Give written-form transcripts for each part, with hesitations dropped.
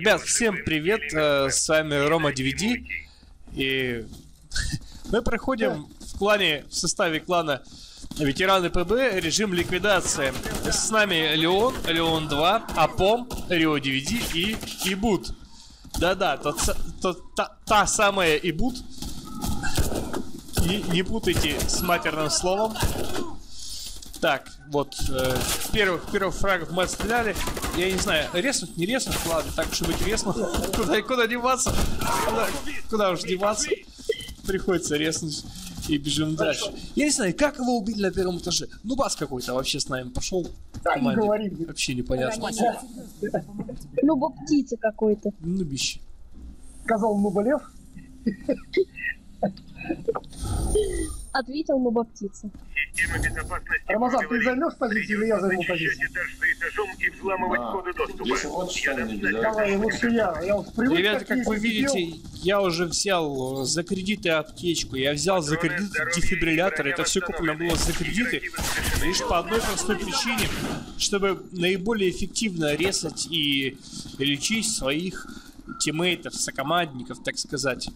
Ребят, всем привет, с вами RomaDVD. И мы проходим в составе клана ветераны ПБ режим ликвидации. С нами Леон, Леон 2, Апом, Рио DVD и Ибут. Да-да, та самая Ибут. Не путайте с матерным словом. Так, вот, первых фрагов мы отстреляли. Я не знаю, резнуть, не резнуть, ладно, так уж и быть резнуть. Куда деваться? Куда уж деваться? Приходится резнуть и бежим дальше. Я не знаю, как его убили на первом этаже? Ну, бас какой-то вообще с нами пошел. Вообще непонятно. Ну, бог птица какой-то. Ну, бище. Сказал, ну, болев. Ответил на баптица. Рамазан, ты займешь позицию, или я займу позицию? Ребят, как вы видите, я уже взял за кредиты аптечку, я взял за кредит дефибриллятор, это все куплено было за кредиты, лишь по одной простой причине, чтобы наиболее эффективно резать и лечить своих тиммейтов, сокомандников, так сказать.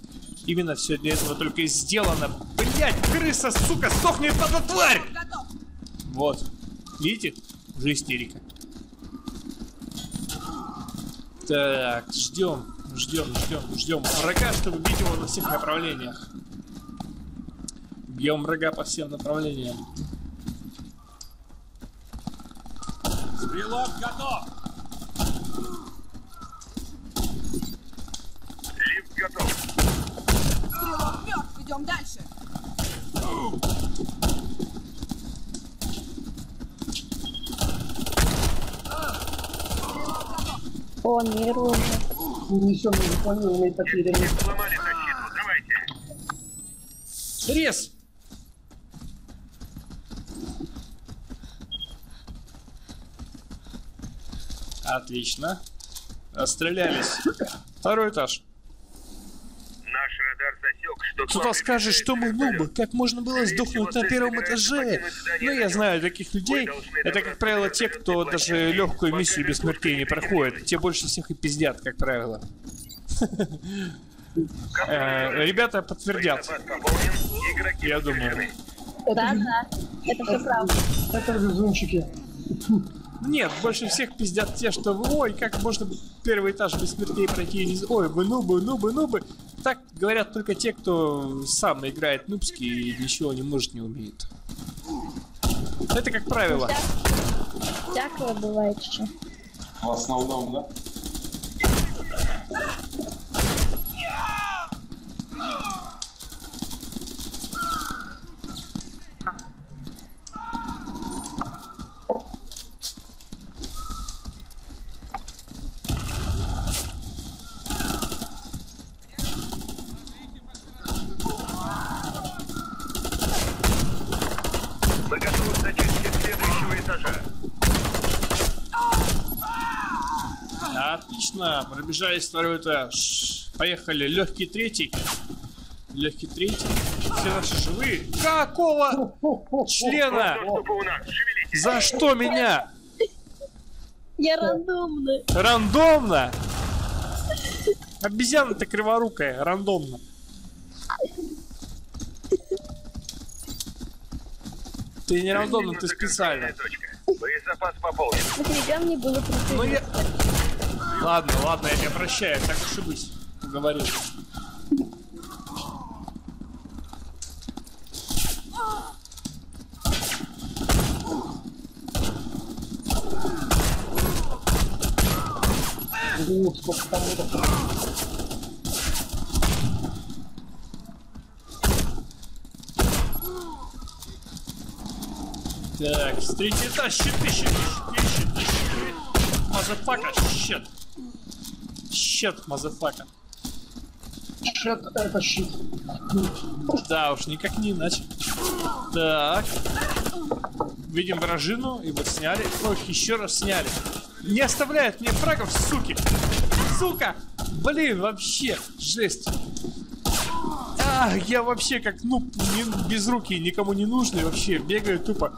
Именно все для этого только и сделано. Блять, крыса, сука, сохнет эта тварь! Вот. Видите? Уже истерика. Так, ждем врага, чтобы бить его на всех направлениях. Бьем врага по всем направлениям. Стрелок готов! Лифт готов! Идем дальше. О, не ровно. Ничего не выполнили, потери. Сломали защиту, давайте. Рез. Отлично. Отстрелялись. Второй этаж. Кто-то скажет, что мы нубы, как можно было сдохнуть на первом этаже. Но я знаю таких людей, это, как правило, те, кто даже легкую миссию без смертей не проходит. Те больше всех и пиздят, как правило. Ребята подтвердят. Я думаю. Да, это все правда. Это везунчики. Нет, больше всех пиздят те, что ой, как можно первый этаж без смертей пройти. Ой, вы нубы, нубы, нубы. Так говорят только те, кто сам играет нубски и ничего не может, не умеет. Это как правило. Всякое бывает еще. В основном, да? Отлично, пробежались второй этаж. Поехали, легкий третий. Легкий третий. Все наши живые. Какого члена? За что меня? Я рандомно. Рандомно? Обезьяна-то криворукая, рандомно. Ты не рандомно, ты специально. Боезапас пополнен. Нифига мне было прикольно. Ладно, ладно, я тебя прощаю, так уж и быть, говорю. Так, с третьего этажа, щит. Мазафака, щит. Щет, мазафака. Щет, это щит. Да уж, никак не иначе. Так. Видим вражину, и вот сняли. Ох, еще раз сняли. Не оставляет мне фрагов, суки. Сука! Блин, вообще, жесть. Ах, я вообще как, ну, без руки, никому не нужный. Вообще, бегаю тупо.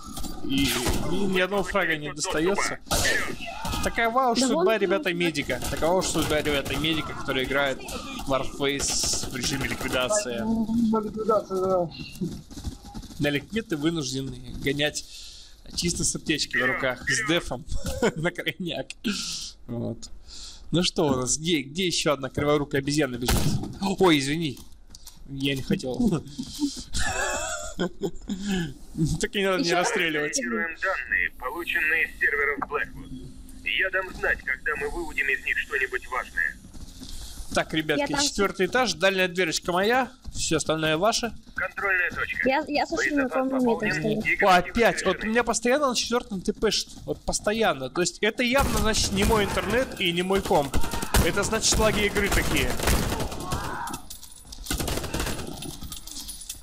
И ни одного фрага не достается. Такова уж судьба, ребята, медика. Такова уж судьба, ребята, медика, который играет Warface в режиме ликвидации. На ликвиды вынуждены гонять чисто с аптечки в руках, с дефом на крайняк. Вот. Ну что у нас? Где еще одна криворукая обезьяна бежит? Ой, извини. Я не хотел. Так и не надо не расстреливать. Анализируем данные, полученные с серверов Blackwood. Я дам знать, когда мы выудим из них что-нибудь важное. Так, ребятки, 4-й этаж, дальняя дверочка моя, все остальное ваше. Контрольная точка. Я слушаю, на каком метре. Опять, вот у меня постоянно на 4-м ТП, вот постоянно. То есть это явно, значит, не мой интернет и не мой комп. Это значит лаги игры такие.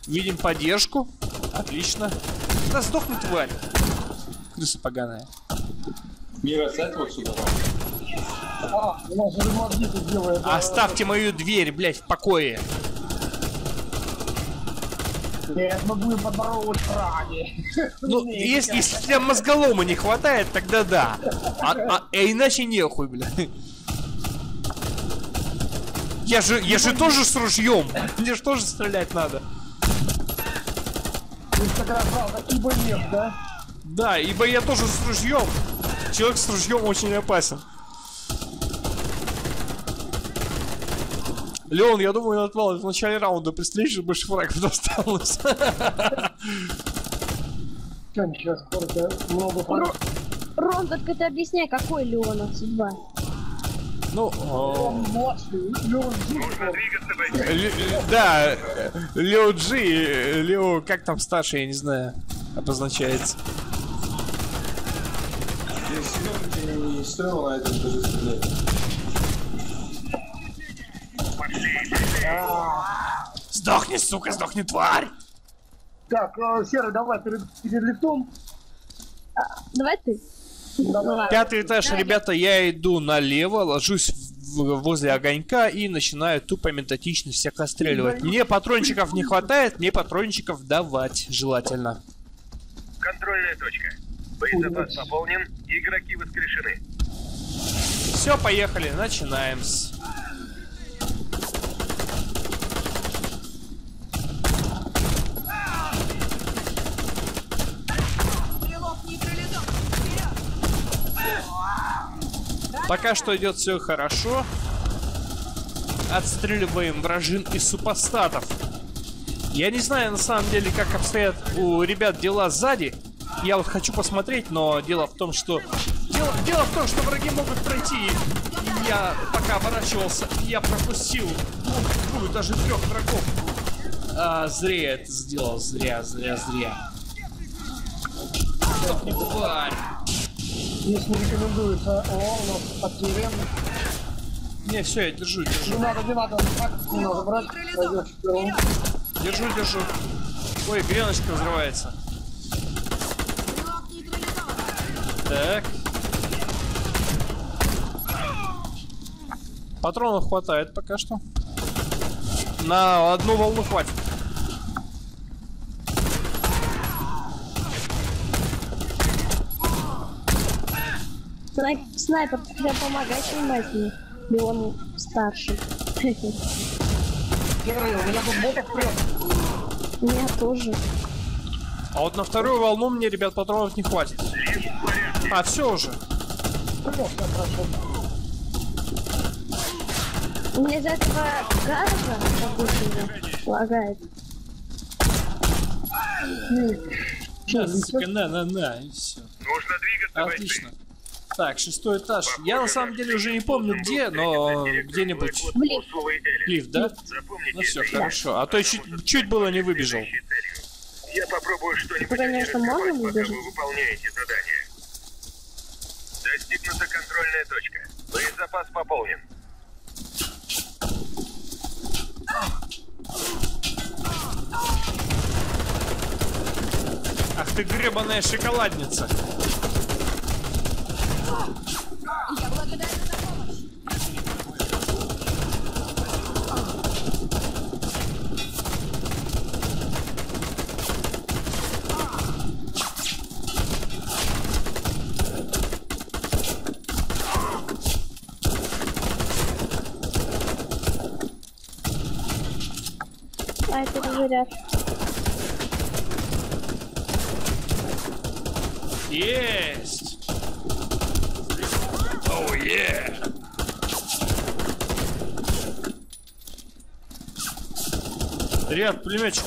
Видим поддержку. Отлично. Да сдохнет, тварь. Крыса поганая. Мира, сядь вот сюда. Оставьте мою дверь, блядь, в покое. Нет, мы будем подборовывать ради. Ну, если тебя мозголома не хватает, тогда да. А иначе нехуй, блядь. Я же тоже с ружьем. Мне же тоже стрелять надо. Ибо нет, да? Да, ибо я тоже с ружьем. Человек с ружьем очень опасен. Леон, я думаю, он отвал в начале раунда. Представляешь, что больше фрагов досталось. Сейчас много фрагов. Рон, только ты объясняй, какой Леон судьба. Ну, да, Лео Джи, Лео, как там старший, я не знаю, обозначается. Сдохни, сука, сдохни, тварь! Так, Серый, давай перед лифтом. Давай ты. 5-й этаж, ребята, я иду налево, ложусь возле огонька и начинаю тупо методично всех отстреливать. Мне патрончиков не хватает, мне патрончиков давать желательно. Контрольная точка. Боезапас пополнен, игроки воскрешены. Все, поехали, начинаем. Пока что идет все хорошо. Отстреливаем вражин и супостатов. Я не знаю, на самом деле, как обстоят у ребят дела сзади. Я вот хочу посмотреть, но дело в том, что... Дело в том, что враги могут пройти. Я пока оборачивался, я пропустил даже 3 врагов. Зря это сделал. Зря. Чтоб не тварь. Если не рекомендуется, у нас потерян. Не, все, я держу. Не надо, практику надо брать. Держу. Ой, греночка взрывается. Так. Патронов хватает пока что. На одну волну хватит. Снайпер, тебе помогай снимать мне. И он старший. Первый, у меня тут ботов прет. У меня тоже. А вот на 2-ю волну мне, ребят, патронов не хватит. А, все уже. У меня из-за этого гаража, допустим, лагает. Сейчас, сука, на, и все. Нужно двигаться. Отлично. Так, 6-й этаж. Похоже, я на самом деле уже не помню где, но где-нибудь. Лифт, да? Ну все, хорошо. А то я чуть было не выбежал. Я попробую что-нибудь. Конечно, можно выбежать. Вы выполняете задание. Достигнута контрольная точка. Боезапас пополнен. Ах ты гребаная шоколадница! Я благодарю за помощь. А, это заряд. Есть! Оу, е! Ребят, пулеметчик.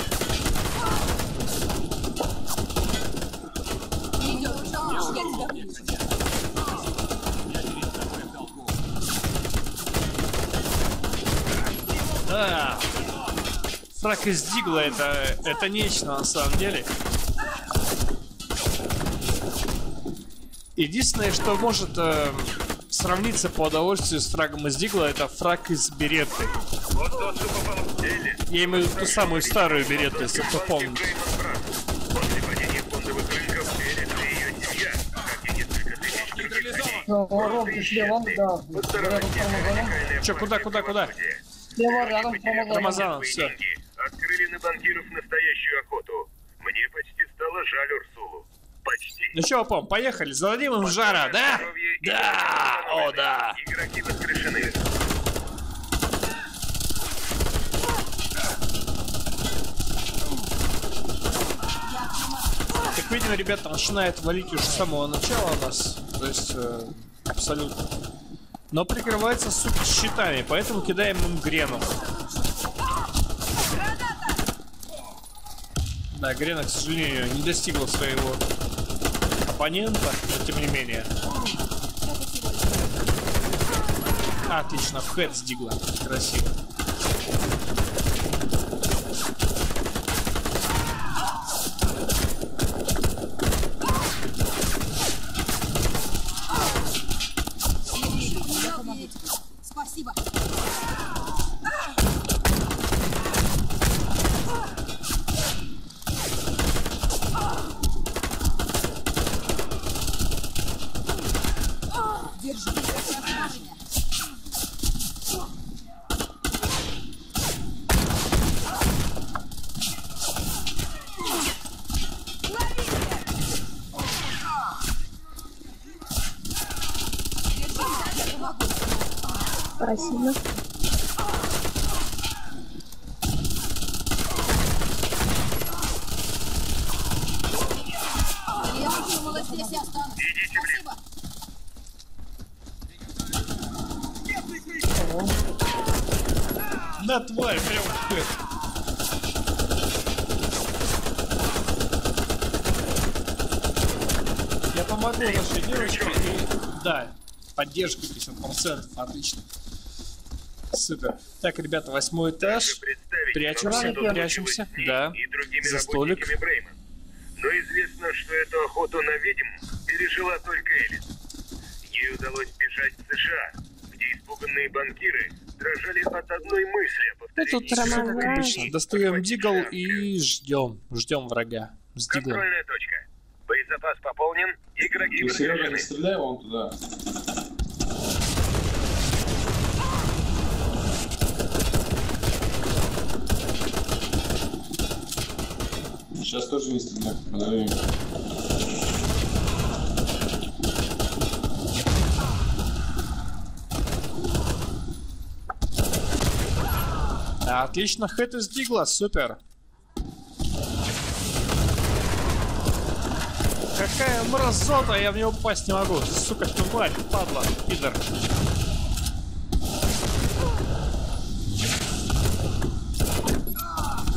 Да. Срака с Дигла это нечто на самом деле. Единственное, что может сравниться по удовольствию с фрагом из Дигла, это фраг из Беретты. Я имею в виду ту самую старую Беретту, если кто помнит. Че, куда? Рамазанов, все. Открыли на банкиров настоящую охоту. Мне почти стало жаль Урсулу. Почти. Ну что, Пом, поехали, зададим им жара, да? Да! О, да! Игроки воскрешены. Как видно, ребята, начинает валить уже с самого начала у нас. То есть, абсолютно. Но прикрывается, сука, щитами, поэтому кидаем им греном. Да, грена, к сожалению, не достигла своего оппонента, но тем не менее. Отлично, в хэд сдигла. Красиво. Спасибо. Да, тварь, прям вперед. Я помогу нашей девочке. Да, поддержка 50%, отлично. Супер. Так, ребята, 8-й этаж. Прячемся, да, за столик. Но известно, что эту охоту на ведьм пережила только Элис. Ей удалось бежать в США, где испуганные банкиры дрожали от одной мысли о повторении. Тут Роман, как обычно, достаем Дигл и ждем, врага с Диглом. Контрольная точка. Боезапас пополнен, игроки вооружены. Стреляй вон туда. Сейчас тоже не стреляю, подавим. Отлично, хэт из Дигла, супер. Какая мразота, я в него попасть не могу. Сука, тварь, падла, пидор.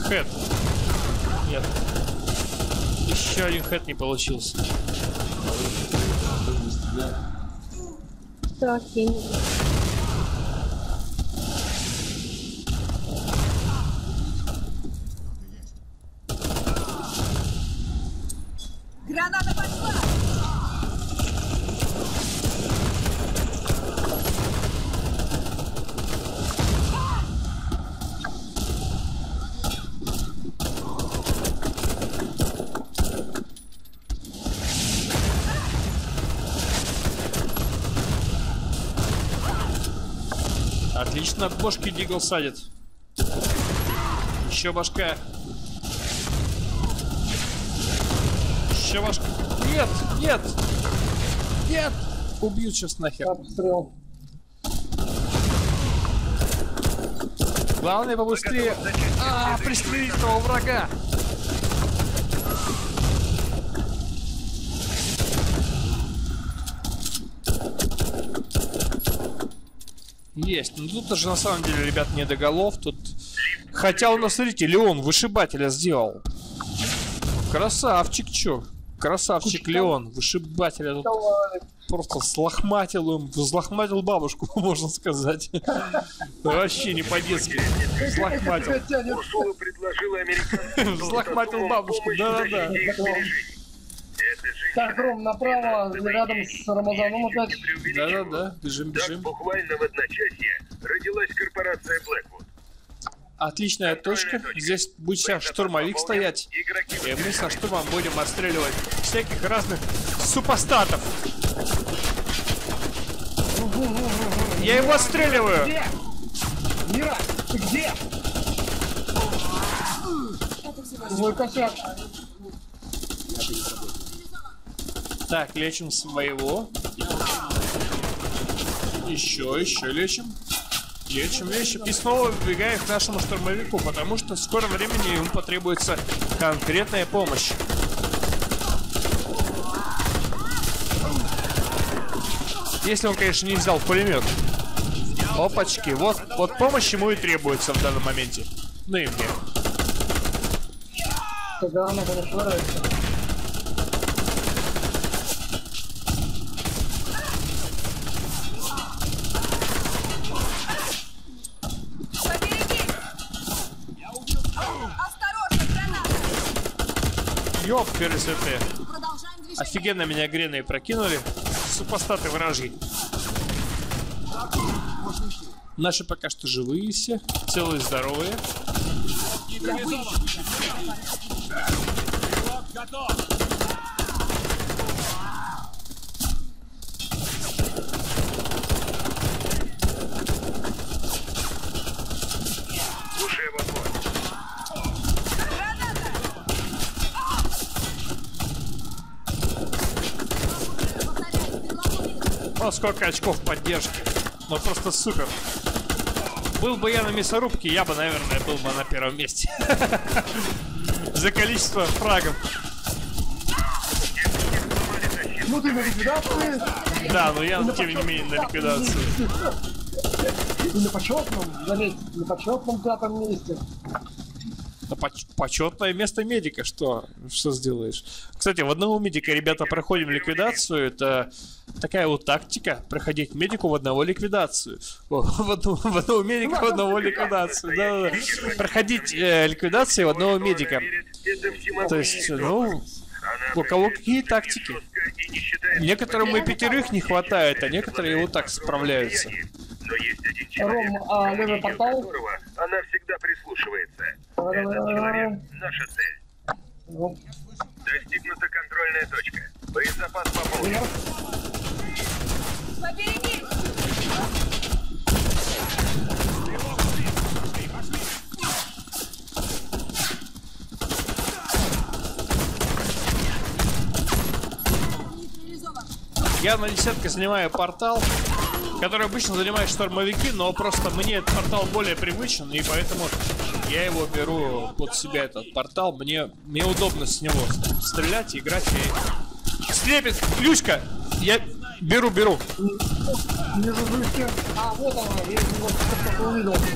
Хэт. Нет. Еще один хэт не получился. Так, я не... Граната пошла! Отлично, от бошки Дигл садит. Еще башка. Нет, нет, нет, убьют сейчас нахер. Обстрел. Главное побыстрее пристрелить того врага. Есть. Ну тут даже на самом деле, ребят, не до голов. Тут... Хотя у нас, смотрите, Леон вышибателя сделал. Красавчик, чё. Красавчик Леон, вышибателя тут просто слохматил им, взлохматил бабушку, можно сказать. Вообще не по-детски. Взлохматил. Взлохматил бабушку, да-да-да. Так, Ром, направо, рядом с Рамазаном опять. Да-да-да, бежим. Буквально в одночасье родилась корпорация Blackwood. Отличная точка. Здесь будет сейчас штурмовик стоять. И мы со штурмом будем отстреливать всяких разных супостатов. Я его отстреливаю. Где? Мира, ты где? Мой косяк. Так, лечим своего. Еще лечим. Лечим. И снова вбегаем к нашему штурмовику, потому что в скором времени ему потребуется конкретная помощь. Если он, конечно, не взял пулемет. Опачки, вот помощь ему и требуется в данном моменте. Ну и мне. Тогда она расшвыряется. Ёп, пересветы. Офигенно меня грены прокинули. Супостаты вражьи. Наши пока что живые все. Целые, здоровые. О, сколько очков поддержки. Ну просто супер. Был бы я на мясорубке, я бы, наверное, был бы на первом месте. За количество фрагов. Ну ты на ликвидации? Да, но я, тем не менее, на ликвидации. И на почетном, заметь, на почетном пятом месте. Почетное место медика, что сделаешь? Кстати, в одного медика, ребята, проходим ликвидацию. Это такая вот тактика, проходить медику в одного ликвидацию. В одного медика, в одного ликвидацию. Да. Проходить ликвидации в одного медика. То есть, ну, у кого какие тактики? Некоторым и пятерых не хватает, а некоторые вот так справляются. Ром, а левый портал? Она всегда прислушивается. Этот человек — наша цель. Достигнута контрольная точка. Боезапас пополнен. Побереги! Я на десятке снимаю портал, который обычно занимает штурмовики, но просто мне этот портал более привычен, и поэтому я его беру под себя, этот портал. Мне удобно с него стрелять, играть. И... Слепит ключка! Я беру.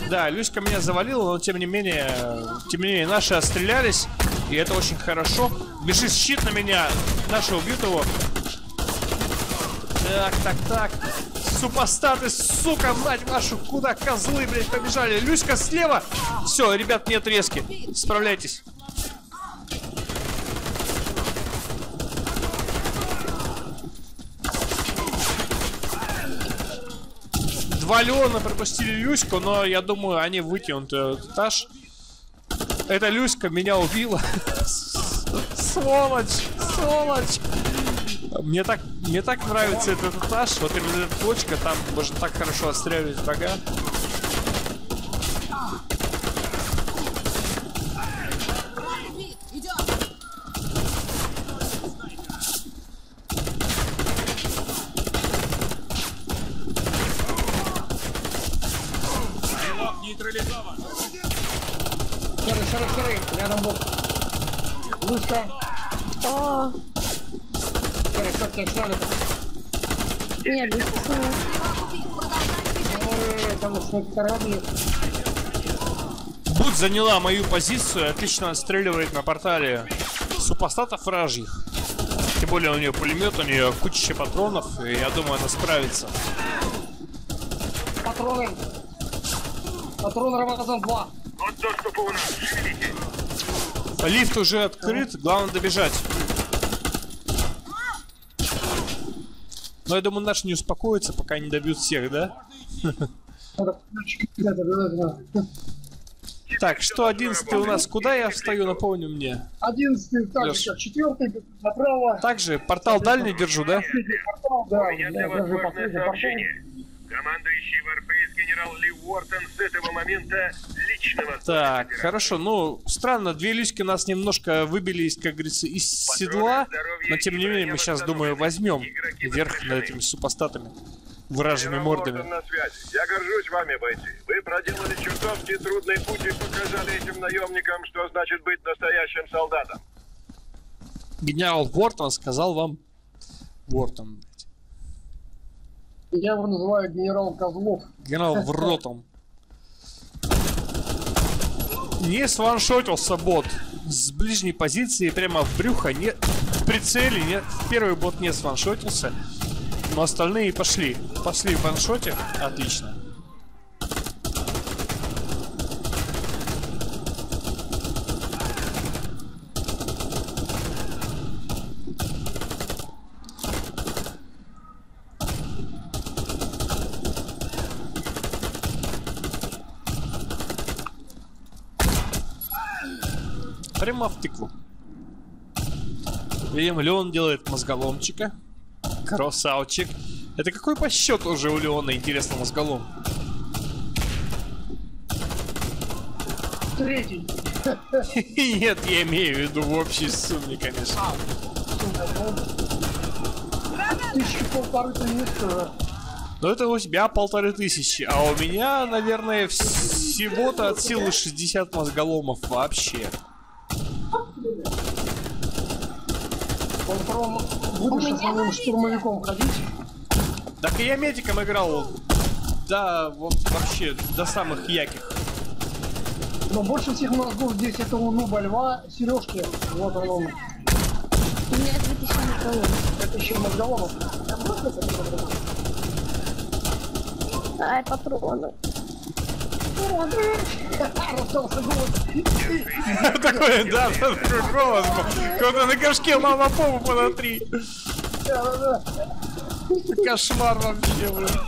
Да, Люська меня завалила, но тем не менее наши отстрелялись, и это очень хорошо. Бежит щит на меня, наши убьют его. Так. Супостаты, сука, мать вашу, куда козлы, блядь, побежали? Люська слева. Все, ребят, нет резки. Справляйтесь. Два Леона пропустили Люську, но я думаю, они вытянут этаж. Эта Люська меня убила. Сволочь. Мне так нравится этот этаж, вот именно эта точка, там можно так хорошо отстреливать врага. Парализован. Шары, рядом был. Лучка. Нет, без Буд заняла мою позицию, отлично отстреливает на портале супостатов вражьих. Тем более у нее пулемет, у нее куча патронов, и я думаю, она справится. Патроны. Патроны Рамазан 2. Лифт уже открыт, главное добежать. Но я думаю, наши не успокоятся, пока не добьют всех, да? Так, что 11 у нас? Куда я встаю, напомню мне. 11 так же, как 4 направо. Также портал дальний держу, да? Портал, да, я держу последний портал. Командующий Warface генерал Ли Уортон с этого момента личного... Так, хорошо, ну, странно, две лички нас немножко выбили, как говорится, из седла, но тем не менее мы сейчас, думаю, возьмем верх над этими супостатами, вражьими мордами. Я горжусь вами, бойцы. Вы проделали чертовски трудный путь и показали этим наемникам, что значит быть настоящим солдатом. Генерал Уортон сказал вам... Уортон... Я его называю генерал Козлов. Генерал Вротом. Не сваншотился бот. С ближней позиции прямо в брюхо. Нет. В прицеле нет. Первый бот не сваншотился. Но остальные пошли. Пошли в ваншоте. Отлично. Прямо в тыкву. Видим, Леон делает мозголомчика. Красавчик. Это какой по счету уже у Леона, интересно, мозголом? Третий. Нет, я имею в виду в общей сумме, конечно. Но это у тебя 1500, а у меня, наверное, всего-то от силы 60 мозголомов вообще. Он будешь с штурмовиком ходить? Так и я медиком играл. Да, вот вообще до самых яких. Но больше всех мозгов здесь это у Нуба Льва, Сережки. Вот он. Это еще мозголомов. Ай, патроны. Такой, да, такой голос был. Когда на горшке мама попу понатри. Кошмар вообще, блин.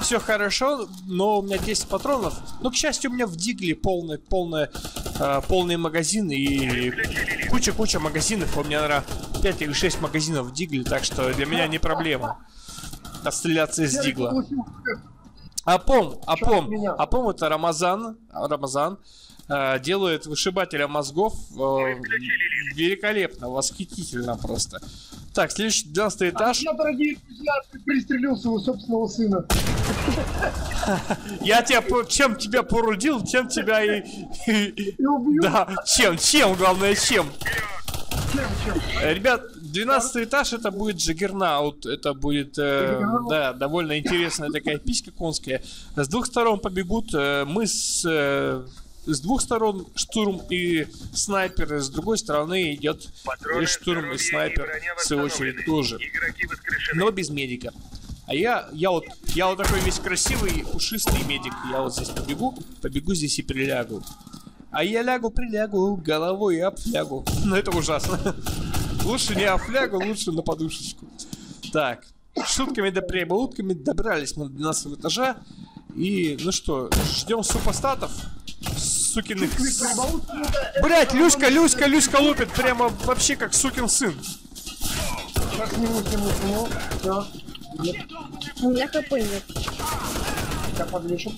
Все хорошо, но у меня 10 патронов. Но, к счастью, у меня в дигле полный магазин и куча магазинов. У меня, наверное, 5 или 6 магазинов в дигле, так что для меня не проблема отстреляться из дигла. Апом это Рамазан. Рамазан делает вышибателя мозгов великолепно, восхитительно просто. Так, следующий 12 этаж. Я, дорогие друзья, пристрелил своего собственного сына. Я тебя, чем тебя порудил, чем тебя и... Да, чем, главное, чем. Ребят, 12 этаж это будет Джаггернаут. Это будет, да, довольно интересная такая писька конская. С двух сторон побегут. Мы с двух сторон штурм и снайпер. С другой стороны идет и штурм, и снайпер в свою очередь тоже. Но без медика. А я вот такой весь красивый, пушистый медик. Я вот здесь побегу здесь и прилягу. А я прилягу, головой обфлягу. Но это ужасно. Лучше не обфлягу, лучше на подушечку. Так, шутками да прибаутками добрались мы до 12 этажа. И, ну что, ждем супостатов. Сукиных... Блять, Люська лупит прямо вообще как сукин сын. У меня хп нет. Я подвешу.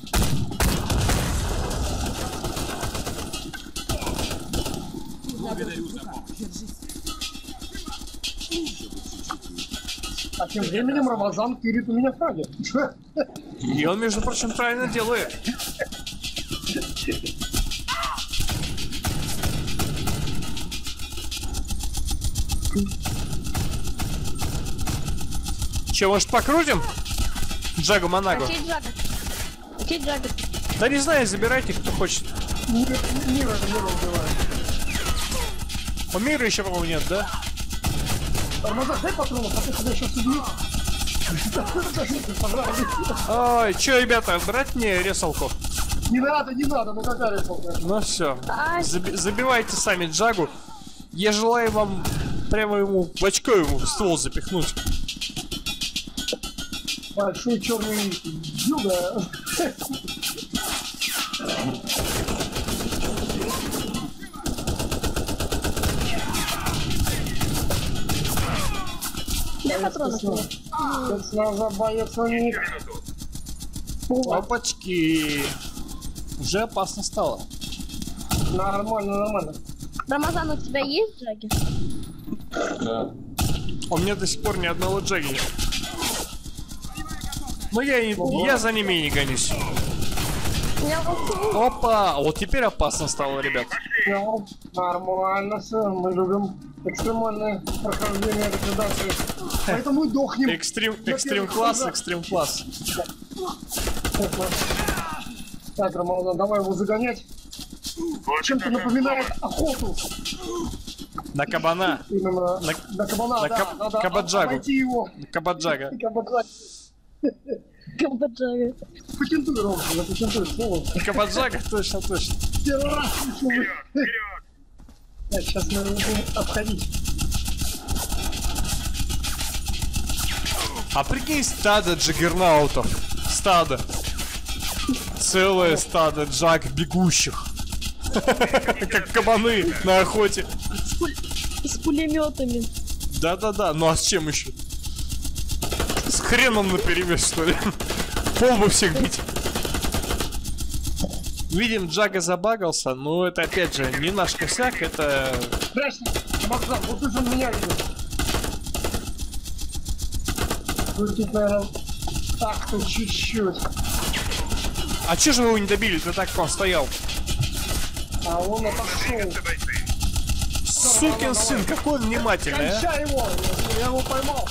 А тем временем Рамазан кирит у меня фраги. И он, между прочим, правильно делает. Че, может, покрутим? Джагу Манагу. Чей Джагу? Да не знаю, забирайте, кто хочет. Мира убивает. У Мира еще, по-моему, нет, да? Рамазан, дай патрону, а ты сюда еще сидишь. Ой, че, ребята, брать мне ресалку? Не надо, ну какая ресалка? Ну все, забивайте сами Джагу. Я желаю вам прямо ему, в очко ему, в ствол запихнуть. Большой черный юга. Опачки. Уже опасно стало. Нормально. Рамазан, у тебя есть джаги? Да. У меня до сих пор ни одного джаги нет. Ну я за ними и не гонюсь. Опа! Вот теперь опасно стало, ребят. Все, нормально, все. Мы любим экстремальное прохождение ликвидации. Поэтому дохнем. Экстрим класс. Так, Роман, давай его загонять. Чем-то напоминает охоту. На кабана. Именно. На кабана, да. Кабаджагу. Кабаджага. Кабаджага. Патентуй, Роман, патентуй слово. Кабаджага, точно. Вперед. Сейчас мы будем обходить. А прикинь, стадо джаггернаутов. Стадо. Целое стадо джаг бегущих. Как кабаны на охоте. С пулеметами. Да. Ну а с чем еще? С хреном наперевес, что ли? Пол бы всех бить. Видим, Джага забагался, но это опять же не наш косяк, это... Страшно! Максим, вот ты же меня видишь. Так-то чуть-чуть. А че же вы его не добили? Ты так он стоял. А он отошел. Сукин сын, какой он внимательный, а? Кончай его! Я его поймал.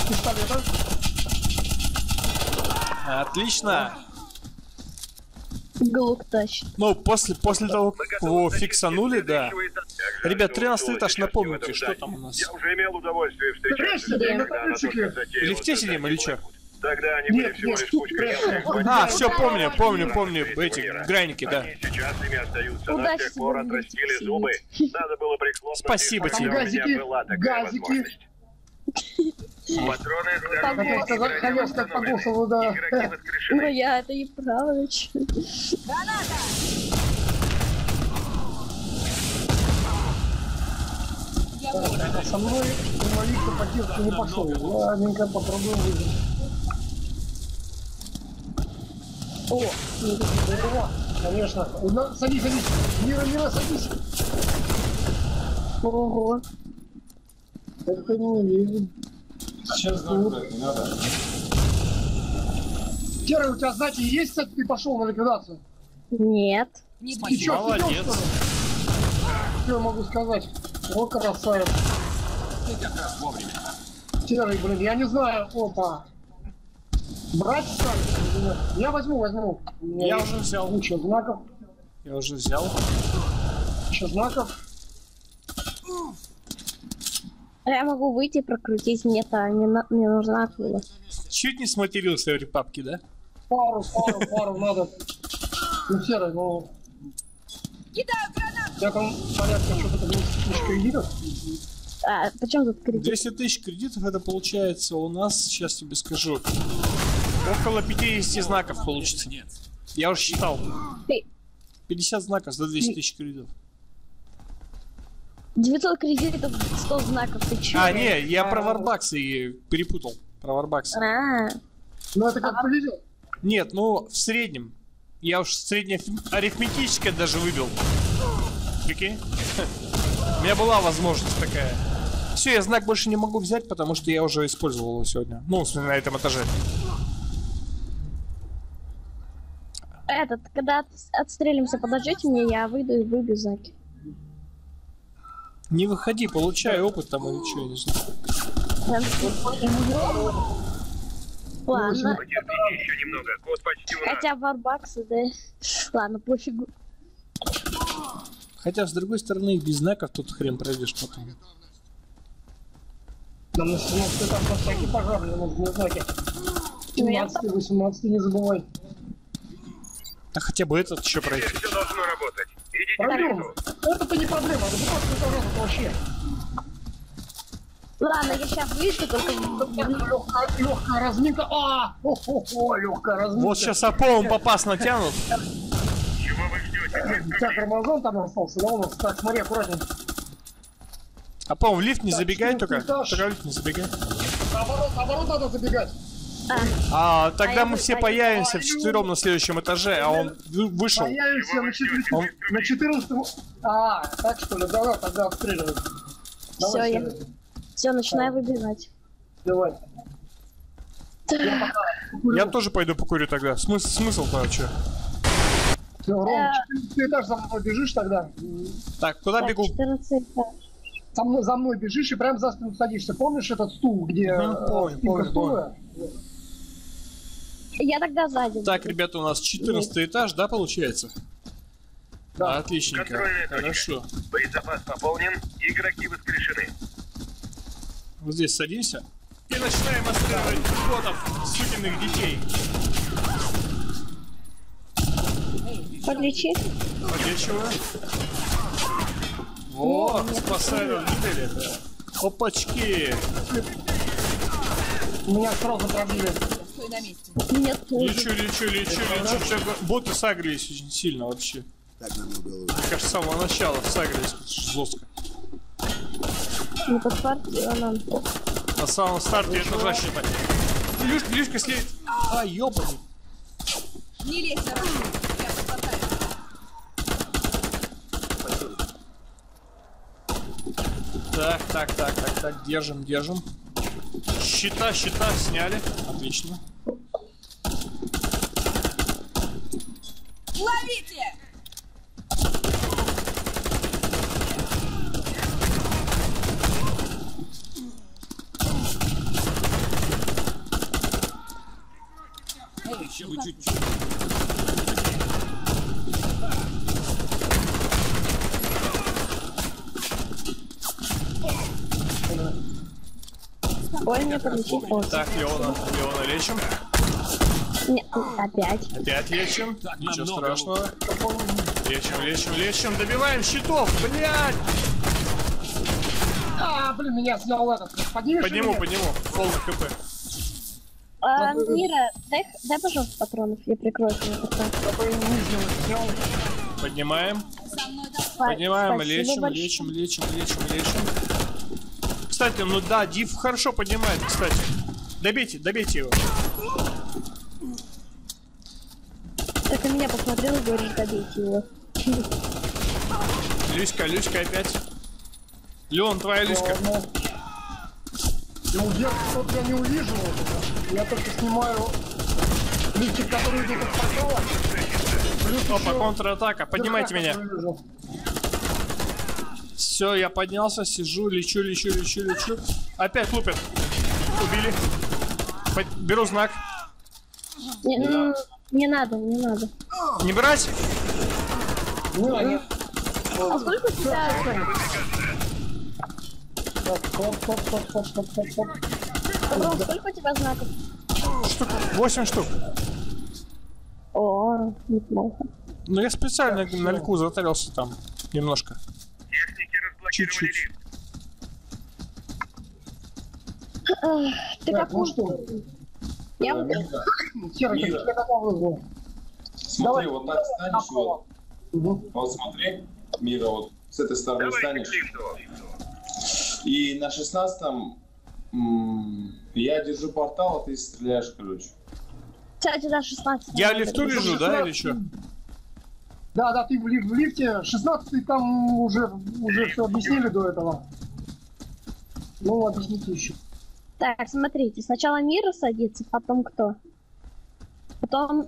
С пистолета. Отлично! Голуб тащит. Ну, после того, как его фиксанули, да. Ребят, 13 этаж, напомните, что там у нас. Я уже имел удовольствие встречаться. Или в те сидим, или что? Тогда они были всего лишь кучкой. А, все, помню, эти граники, да. Сейчас ими остаются до тех пор, отрастили зубы. Надо было прихлопнуть. Спасибо тебе. Газики. Патроны Ну я это и правда. Со мной молиться по тексту не пошел. Ладненько, попробуем выйти. О, конечно. Садись. Мира, садись. Ого. Это не вижу. Сейчас закрыть, не надо. Терри, у тебя знаки есть, кстати, ты пошел на ликвидацию? Нет. Ты чё, молодец. Что я могу сказать? О, красавец. Ты как раз вовремя. Терри, блин, я не знаю. Опа. Брать сами? Я возьму. Я уже взял. Куча знаков. Я уже взял. Куча знаков. Я могу выйти прокрутить, мне нужна акула. Чуть не сматерился в папке, да? Пару надо. Ну, серый, но... Кидаю гранату! Я там порядка что-то 200 тысяч кредитов. А, почем тут кредит? 200 тысяч кредитов, это получается у нас, сейчас тебе скажу, около 50 знаков получится. Нет. Я уже считал. 50 знаков за 200 тысяч кредитов. 900 кредитов, 100 знаков, ты чё? А, не, я про варбаксы перепутал. Про варбаксы. Ну это как повезет? Нет, ну в среднем. Я уж среднее арифметическое даже выбил. Прикинь? У меня была возможность такая. Все, я знак больше не могу взять, потому что я уже использовал его сегодня. Ну, на этом этаже. Этот, когда отстрелимся, подождите меня, я выйду и выбью знаки. Не выходи, получай опыт там или что, я не знаю. Ладно. Хотя варбаксы, да. Ладно, пофигу. Хотя, с другой стороны, без знаков тут хрен пройдешь потом. Потому что, ну, ты там на всякий пожарный, нужны знаки. 17-18 не забывай. А хотя бы этот еще пройти. Все должно работать. Это-то не проблема, это просто пожалуйста вообще. Ладно, я сейчас вижу, только легкая разминка. А, о-хо-хо, легкая разминка. Вот сейчас опором попас натянут. Чего вы ждете? Так, Рамазон там остался, да у нас. Так, смотри, аккуратненько. Опором в лифт не забегай только. Только в лифт не забегай. Наоборот надо забегать. А, тогда мы все появимся вчетвером на следующем этаже, а он вышел. Появимся на 14-м. А, так что ли? Давай, тогда обстреливай. Все, я... Все, начинаю выбирать. Давай. Я тоже пойду покурю тогда. Смысл-то вообще? Все, Ром, 14 этаж за мной бежишь тогда. Так, куда бегу? 14 этаж. За мной бежишь и прям за спину садишься. Помнишь этот стул, где... Помню. Я тогда сзади. Так, ребята, у нас 14 этаж, да, получается? Да. Отличненько. Хорошо. Боезапас пополнен, игроки воскрешены. Вот здесь садимся. И начинаем отстреливать ботов, сукиных детей. Подлечи. Подлечиваю. Во, спасаю летели. Опачки. Меня сразу пробили. На месте. Лечу. Боты сагрились очень сильно вообще. Мне кажется, с самого начала сагрились жестко. На самом старте это защита. Люшка слезет. А, ёбаный. Не лезь, я подхватаю. Так, держим. Щита сняли. Отлично. Ловите! Еще бы чуть-чуть. Ой, мне подлечить. Так, Леона, лечим. Нет, опять лечим. Ничего страшного. Лечим. Добиваем щитов, блядь. А, блин, меня снял этот. Подниму. Полный КП. А, Мира, дай, пожалуйста, патронов. Я прикрою тебя патронов. Поднимаем, лечим. Кстати, ну да, Див хорошо поднимает, кстати. Добейте его. Так и меня посмотрел и говорит, добейте его. Люська опять. Леон, твоя Люська. Я не увижу. Я только снимаю лифтик, который идет от потола. Опа, контратака, поднимайте меня. Все, я поднялся, сижу, лечу. Опять лупят. Убили. Беру знак. Не надо. Не брать? Нет. А сколько тебя? Сколько у тебя знаков? 8 штук. О, неплохо. Ну я специально на льку затарился там немножко. Чуть-чуть. Ты так, как что? Я выиграл. Смотри, вот так станешь, вот смотри, Мира, вот с этой стороны станешь. И на 16-м я держу портал, а ты стреляешь, короче. Кстати, да, 16. Я лифту лежу, да, или что? Да, ты в лифте, 16-й там уже все объяснили до этого. Ну, объясните еще. Так, смотрите, сначала Мира садится, потом кто? Потом...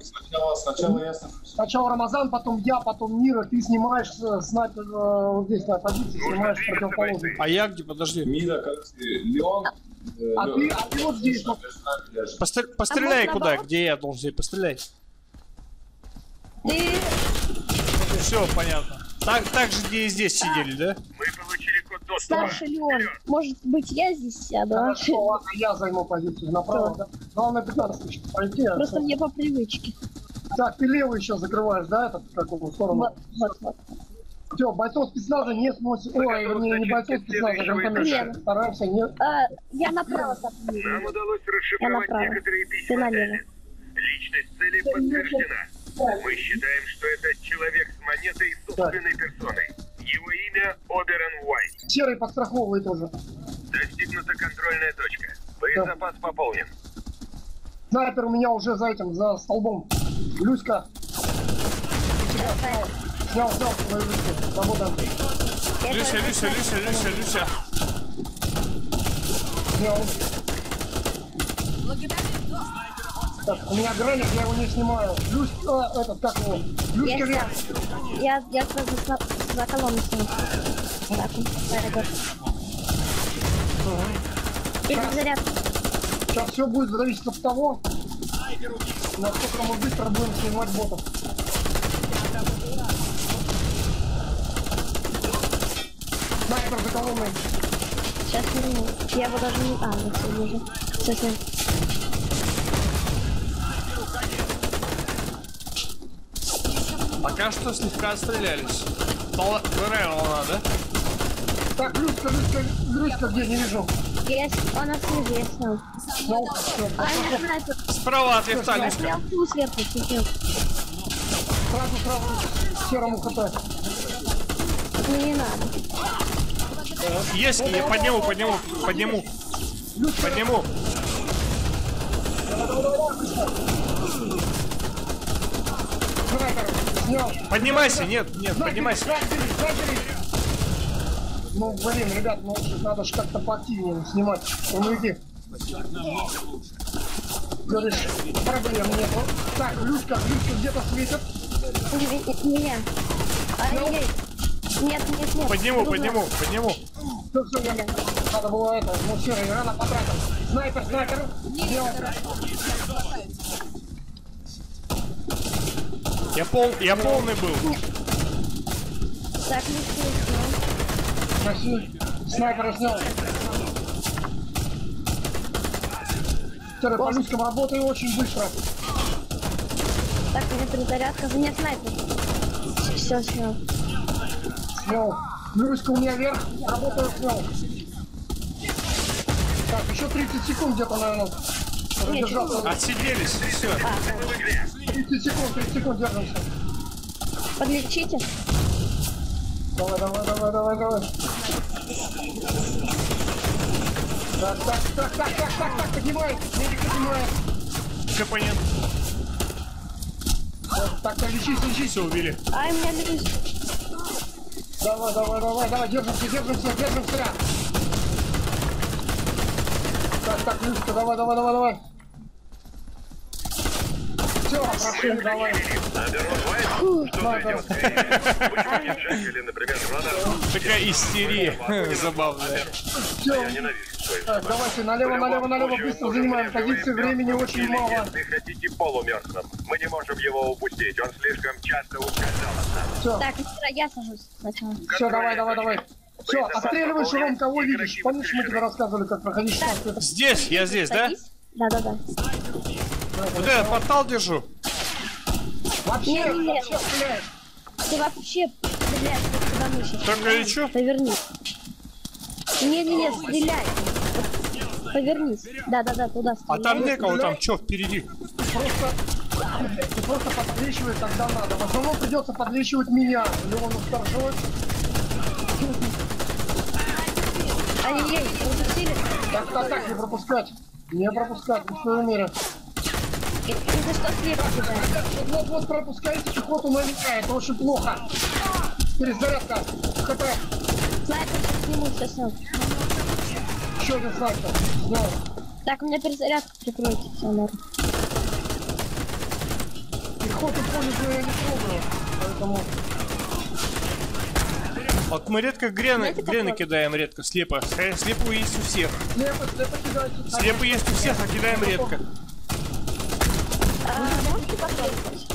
Сначала я сажусь. Сначала Рамазан, потом я, потом Мира. Ты снимаешь снайпер вот здесь на позиции, снимаешь противоположную. А я где? Подожди. Мира, как ты? Леон. А ты вот здесь. Постреляй куда? Где я должен здесь? Постреляй. И... Все понятно. Так же, где и здесь сидели, да? Мы получили код доступа. Старший Леон, может быть, я здесь сяду? Хорошо, ладно, я займу позицию направо. Да? Главное, 15 пройти. Просто мне по привычке. Так, ты левый еще закрываешь, да, этот, в какую сторону? Вот. Все, бойцов спецназа не сносит. Ой, не бойцов спецназа, стараемся не... Я направо запомнил. Нам удалось расшифровать некоторые письма. Личность цели подтверждена. Мы считаем, что это человек с монетой собственной персоной. Его имя Oberon White. Серый подстраховывает тоже. Достигнута контрольная точка. Боезапас пополнен. Снайпер у меня уже за этим, за столбом. Люська. Снял свою Люську. Свобода, Андрей. Люся. Снял. Так, у меня граник, я его не снимаю. Плюс, этот, как его? Плюс кирья. Я сразу за колонну сниму. Так, дорогой. И заряд. Сейчас все будет зависеть от того, насколько мы быстро будем снимать ботов. Снайпер за колонной. Сейчас я его даже не... А, вот все вижу. Совсем. Пока что слегка отстрелялись. Вторая волна, да? Так, Люська, где? Не вижу. Есть, она снизу, я снял. Справа от лифта, Люська. Я снял сверху, сидел. Сразу, серому хп. Не надо. Есть, я подниму. Подниму. Поднимайся, нет, поднимайся. Ну, блин, ребят, ну надо же как-то поактивнее снимать. Ну иди. Говоришь, проблем нет. Так, Люська где-то светит. Меня. Нет. Подниму. Все, надо было это, ну все, рано потратил. Снайпер. Я полный был. Так, снайпер снял. По Люськам работаю очень быстро. Так, у меня перезарядка. У меня снайпер. Все, снял. Люська у меня вверх. Работаю, снял. Так, еще 30 секунд где-то, наверное. Отсиделись, все. 30 секунд держимся. Подлечите. Давай. Так, поднимай. Медик поднимает. КП нет. Так, лечись, все, убили. Ай, меня лечись. Давай, держимся. Так, Люшка, давай. Все, прошли, давай. Такая истерия забавная. Так, давайте налево, быстро занимаем позицию, времени очень мало. Вы хотите полумертвым, мы не можем его упустить, он слишком часто ускользал от нас. Так, я сажусь сначала. Все, давай. Все, отстреливаешь, Ром, кого видишь? Помнишь, мы тебе рассказывали, как проходить? Здесь, я здесь, да? Да. Вот я портал держу. Вообще, блядь. Ты вообще, блядь, куда мышишь? Только лечу? Повернись. Не, стреляй. Повернись. Да, туда стреляй. А там некого, там что впереди? Ты просто подлечивай, когда надо. В основном придется подлечивать меня. Леон усторживает. Они есть, пропустили. Так, не пропускать, в своем мире. Это что слепо? Вот пропускаете, чехоту налетает, это очень плохо. Перезарядка, хп. Снайпер, сниму, сейчас снял. еще один фактор. Так, у меня перезарядка, прикройте, все норм. Пехоту полюбил я не пробую, поэтому... Вот мы редко грены кидаем, редко, слепо. Слепую есть у всех. Слепо есть у всех, а кидаем редко. Можете подходить?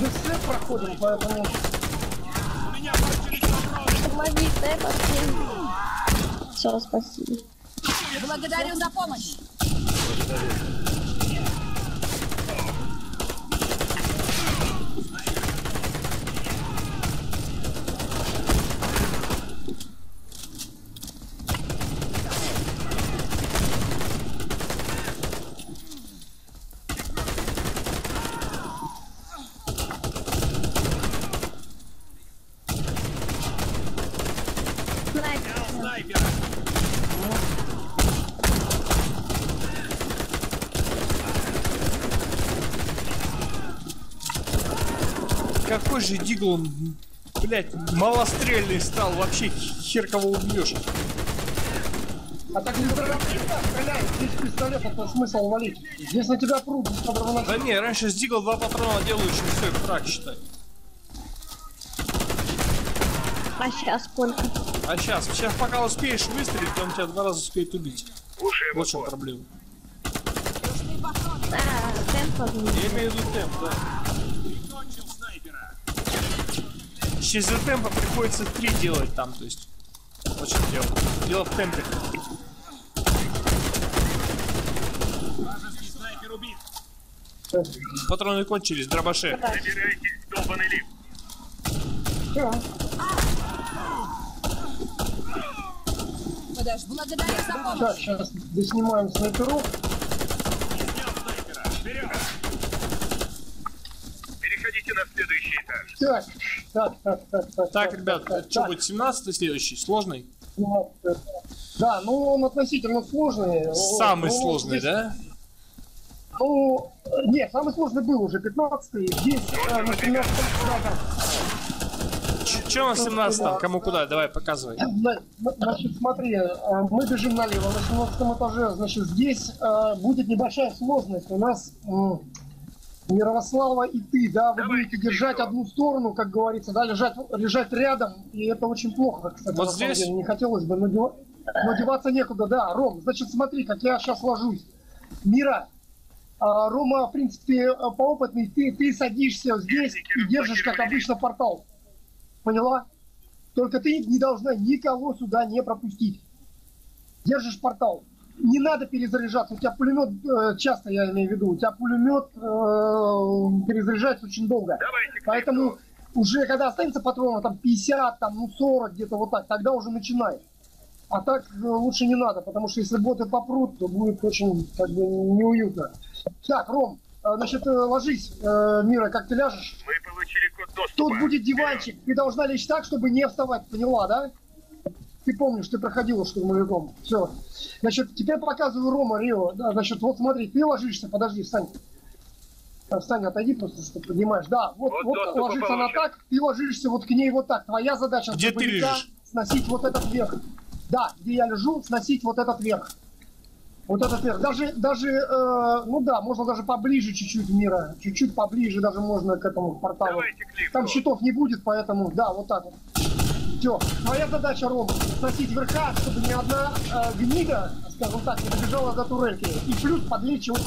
Мы слеп проходим, поэтому... Помоги, дай подстрелить. Все, спасибо. Благодарю за помощь. Какой же дигл он, блять, малострельный стал, вообще хер кого убьешь. А так не стреляй, здесь пистолет, это смысл валить. Здесь на тебя пруд, здесь подорвалась. Да не, раньше с дигл 2 патрона делаешь, и все, и фраг считай. А сейчас сколько? А сейчас пока успеешь выстрелить, он тебя 2 раза успеет убить. Вот в чем проблема. Я имею в виду темп, да. Через темпа приходится 3 делать там, то есть. Вот что дело. Дело в темпе. Патроны кончились, дробаши. Забирайтесь, долбаный лип. Подожди, благодарю за помощь. Так, сейчас доснимаем снайперу. Переходите на следующий этаж. Так, ребят, что будет 17-й следующий? Сложный? Да, ну он относительно сложный. Самый сложный, да? Ну, нет, самый сложный был уже 15-й. Здесь на 17-м. Че на 17-м? Кому куда? Давай, показывай. Значит, смотри, мы бежим налево на 17-м этаже. Значит, здесь будет небольшая сложность. У нас... Мирослава и ты, да, вы будете держать одну сторону, как говорится, да, лежать рядом, и это очень плохо, кстати, вот на самом деле, не хотелось бы, но деваться некуда, да, Ром, значит, смотри, как я сейчас ложусь, Мира, Рома, в принципе, поопытный, ты садишься здесь и держишь, как обычно, портал, поняла? Только ты не должна никого сюда не пропустить, держишь портал. Не надо перезаряжаться, у тебя пулемет, часто я имею в виду, у тебя пулемет перезаряжается очень долго. Поэтому уже когда останется патрона, там 50, там, ну 40, где-то вот так, тогда уже начинай. А так лучше не надо, потому что если боты попрут, то будет очень, как бы, неуютно. Так, Ром, значит, ложись, Мира, как ты ляжешь? Мы получили код доступа. Тут будет диванчик, ты должна лечь так, чтобы не вставать, поняла, да? Ты помнишь, ты проходила штурмовиком. Все. Значит, теперь показываю Рома, Рио. Да, значит, вот смотри, ты ложишься, подожди, встань. Встань, отойди просто, что поднимаешь. Да, вот ложится она так, ты ложишься вот к ней вот так. Твоя задача сносить вот этот верх. Да, где я лежу, сносить вот этот верх. Вот этот верх. Ну да, можно даже поближе чуть-чуть, Мира. Чуть-чуть поближе даже можно к этому порталу. Там щитов не будет, поэтому, да, вот так вот. Все. Моя задача, Ром, сносить верха, чтобы ни одна гнида, скажем так, не добежала до турельки. И плюс подлечивать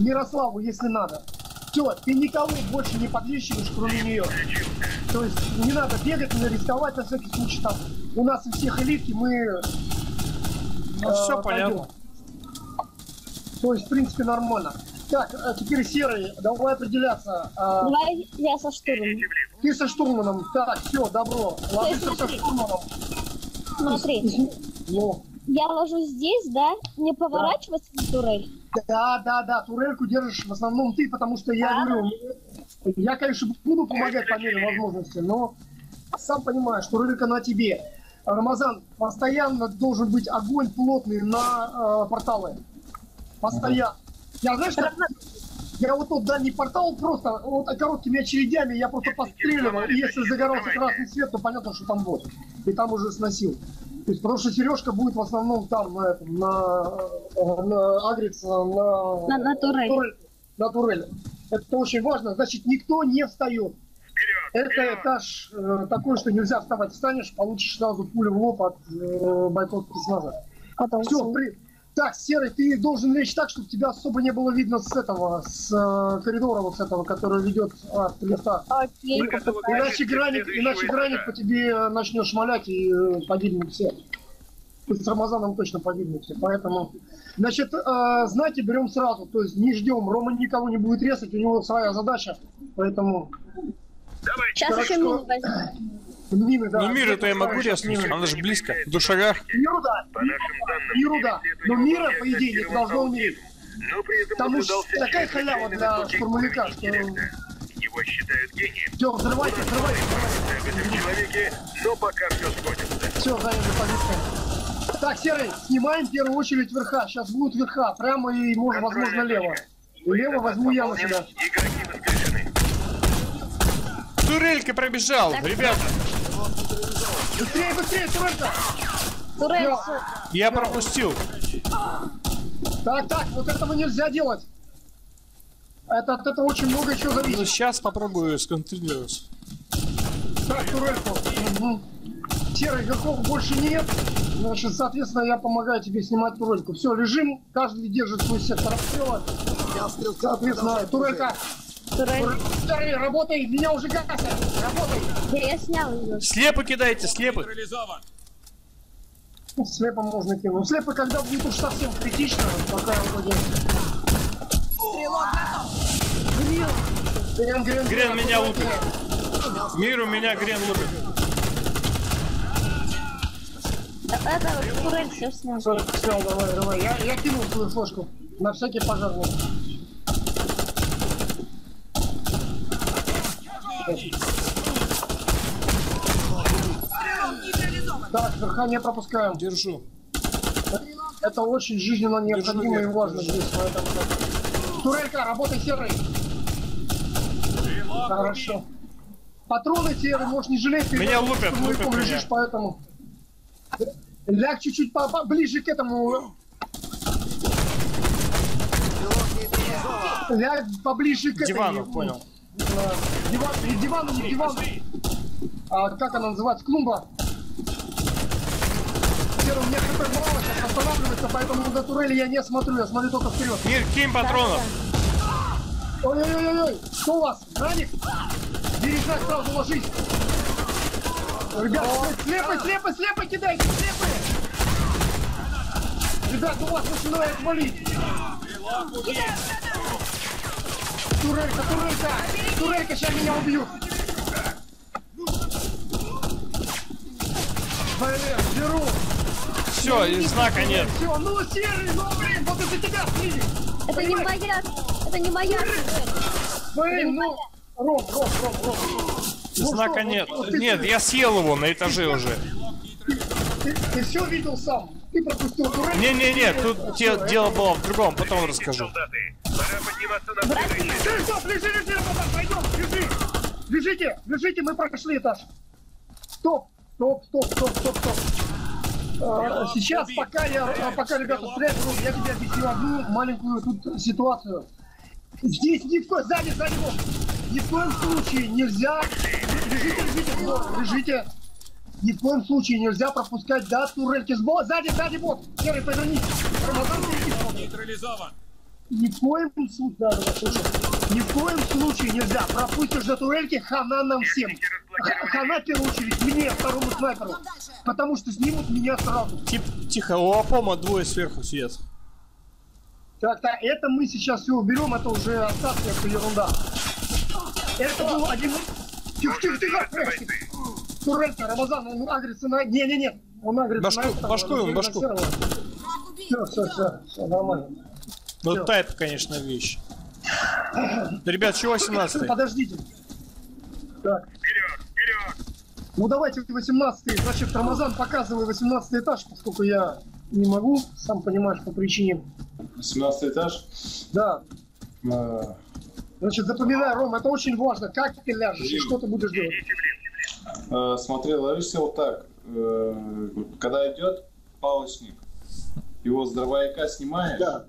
Мирославу, если надо. Все, ты никого больше не подлечиваешь, кроме нее. То есть не надо бегать, не рисковать, на всякий случай там. У нас у всех элитки, мы... все понятно. То есть, в принципе, нормально. Так, теперь Серый, давай определяться. Давай я со штурмом. Ты со штурманом. Так, все, добро. Ложись со штурманом. Смотри. Ну. Я ложусь здесь, да? Не поворачиваться на турель? Да. Турельку держишь в основном ты, потому что я говорю... Я, конечно, буду помогать по мере возможности, но... Сам понимаешь, турелька на тебе. Рамазан, постоянно должен быть огонь плотный на порталы. Постоянно. Я, знаешь, я вот тут дальний портал просто вот короткими очередями я просто постреливал, и если загорался красный свет, то понятно, что там вот. И там уже сносил. То есть, потому что Сережка будет в основном там, на агриться, на турель. На турели. Это очень важно. Значит, никто не встает. Это этаж такой, что нельзя вставать. Встанешь, получишь сразу пулю в лоб от бойков спецназа. Все, Так, Серый, ты должен лечь так, чтобы тебя особо не было видно с этого, коридора вот с этого, который ведет от лифта. Окей. Иначе граник по тебе начнешь малять и погибнут все. То есть с Рамазаном точно погибнут все, поэтому... Значит, знаки берем сразу, то есть не ждем, Рома никого не будет резать, у него своя задача, поэтому... Давай, сейчас еще минут возьмем. Мины, да. Ну, мир-то я могу ряснуть, она же близко. В душарях. Миру, да. Миру, да. Но мира, по идее, не должно умереть. Там уж такая халява для штурмовика, что... Его считают гением. Все, взрывайте, взрывайте. Об этом человеке, но пока все сходится. Все, заняли позицию. Так, Серый, снимаем в первую очередь верха. Сейчас будут верха. Прямо и, может, возможно, лево. Лево возьму я на себя. Турелька пробежал, ребята. Быстрее, быстрее, турелька! Турелька! Я пропустил. Так, так, вот этого нельзя делать. Это от этого очень много еще зависит. Ну, сейчас попробую сконцентрироваться. Так, турельку. Угу. Серых верхов больше нет. Значит, соответственно, я помогаю тебе снимать турельку. Все, лежим. Каждый держит свой сектор обстрела. Соответственно, турелька. Второй, работай, меня уже гасят. Работай. Да я снял ее. Слепы кидайте, слепы. Слепом можно кинуть. Слепы, когда будет уж совсем критично, пока вроде. Стрелок готов. Грен меня лупит. Мир у меня Грен лупит. Это турель все снял. Снял, давай, давай. Я кинул свою флешку. На всякий пожарный. Так, верха не пропускаем. Держу. Это очень жизненно необходимо и важно здесь. Турелька, работай, Серый. Хорошо. Патроны, Серый, можешь не жалеть. Меня лупят, лупят лежишь, поэтому... Ляг чуть-чуть поближе к этому... Ляг поближе к этому... Дивану, понял. Диван, диван, не диван. А как она называется? Клумба. Серый, у меня хп мало, сейчас останавливается, поэтому до турели я не смотрю, я смотрю только вперед. Мир, кинь патронов. Ой-ой-ой-ой, что у вас? Раник? Бережай, сразу ложись. Ребят, слепо кидайте, слепо. Ребят, у вас начинает валить. Турелька, турелька! Турелька, сейчас меня убьют! Блин, беру! Все, и знака нет! Все, ну Серый, ну блин, вот из-за тебя слили! Это понимаешь? Не моя! Это не моя! Блин, ну! Ром! Ну, знака что, нет! Вот, нет, я съел его на этаже уже! Ты все видел сам? Ты пропустил турель? Не-не-не, тут дело было в другом, потом расскажу. Лежите, мы прошли этаж. Стоп. Сейчас, пока ребята стреляют, я тебе объясню одну маленькую тут ситуацию. Здесь ни в коем случае, сзади его, ни в коем случае нельзя. Лежите. Ни в коем случае нельзя пропускать до турельки сбоку. Сзади вот. Серый, повернись. Нейтрализован. Ни в коем случае, да, ни в коем случае нельзя. Пропустишь до турельки, хана нам всем. Хана в первую очередь мне, второму снайперу. Потому что снимут меня сразу. Тихо, у Апома двое сверху съест. Так, это мы сейчас все уберем, это уже остатки, это ерунда. Это был один... Тихо. Турелька, Рамазан, он агрится на... Не-не-не, он агрится на... Башку. Все, нормально. Ну вот это, конечно, вещь. Ребят, чего 18-й? Подождите. Так. Вперед. Ну давайте 18-й. Значит, Рамазан, показывай 18-й этаж, поскольку я не могу, сам понимаешь, по причине. 18-й этаж? Да. Значит, запоминай, Ром, это очень важно. Как ты ляжешь и что ты будешь делать? Смотри, ложишься вот так. когда идет палочник, его с дробовика снимаешь, да.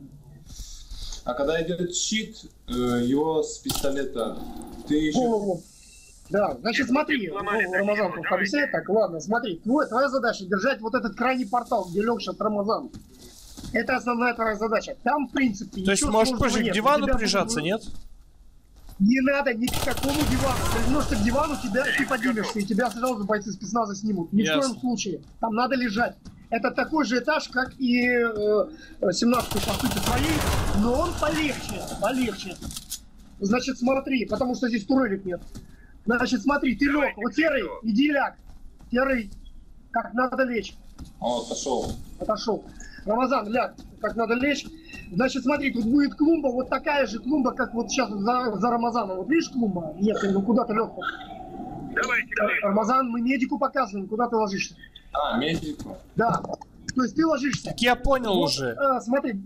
А когда идет щит, его с пистолета, ты еще... Да, значит, смотри, Рамазан тут объясняет, так, ладно, смотри, твоя задача держать вот этот крайний портал, где лег сейчас Рамазан. Это основная твоя задача. Там, в принципе, ничего. То есть можешь позже к дивану прижаться, нет? Не надо ни к какому дивану. Потому что к дивану тебя ты поднимешься, и тебя сразу бойцы спецназа снимут. Ни в коем случае. Там надо лежать. Это такой же этаж, как и 17-й, по сути, твоей, но он полегче, полегче. Значит, смотри, потому что здесь турелек нет. Значит, смотри, ты лег, вот серый, иди ляг. Серый, как надо лечь. О, отошел. Отошел. Рамазан, ляг, как надо лечь. Значит, смотри, тут будет клумба, вот такая же клумба, как вот сейчас за Рамазаном. Вот видишь клумба? Нет, ну куда ты лег? Рамазан, мы медику показываем, куда ты ложишься. А, медику? Да, то есть ты ложишься. Так я понял вот, уже. Смотри,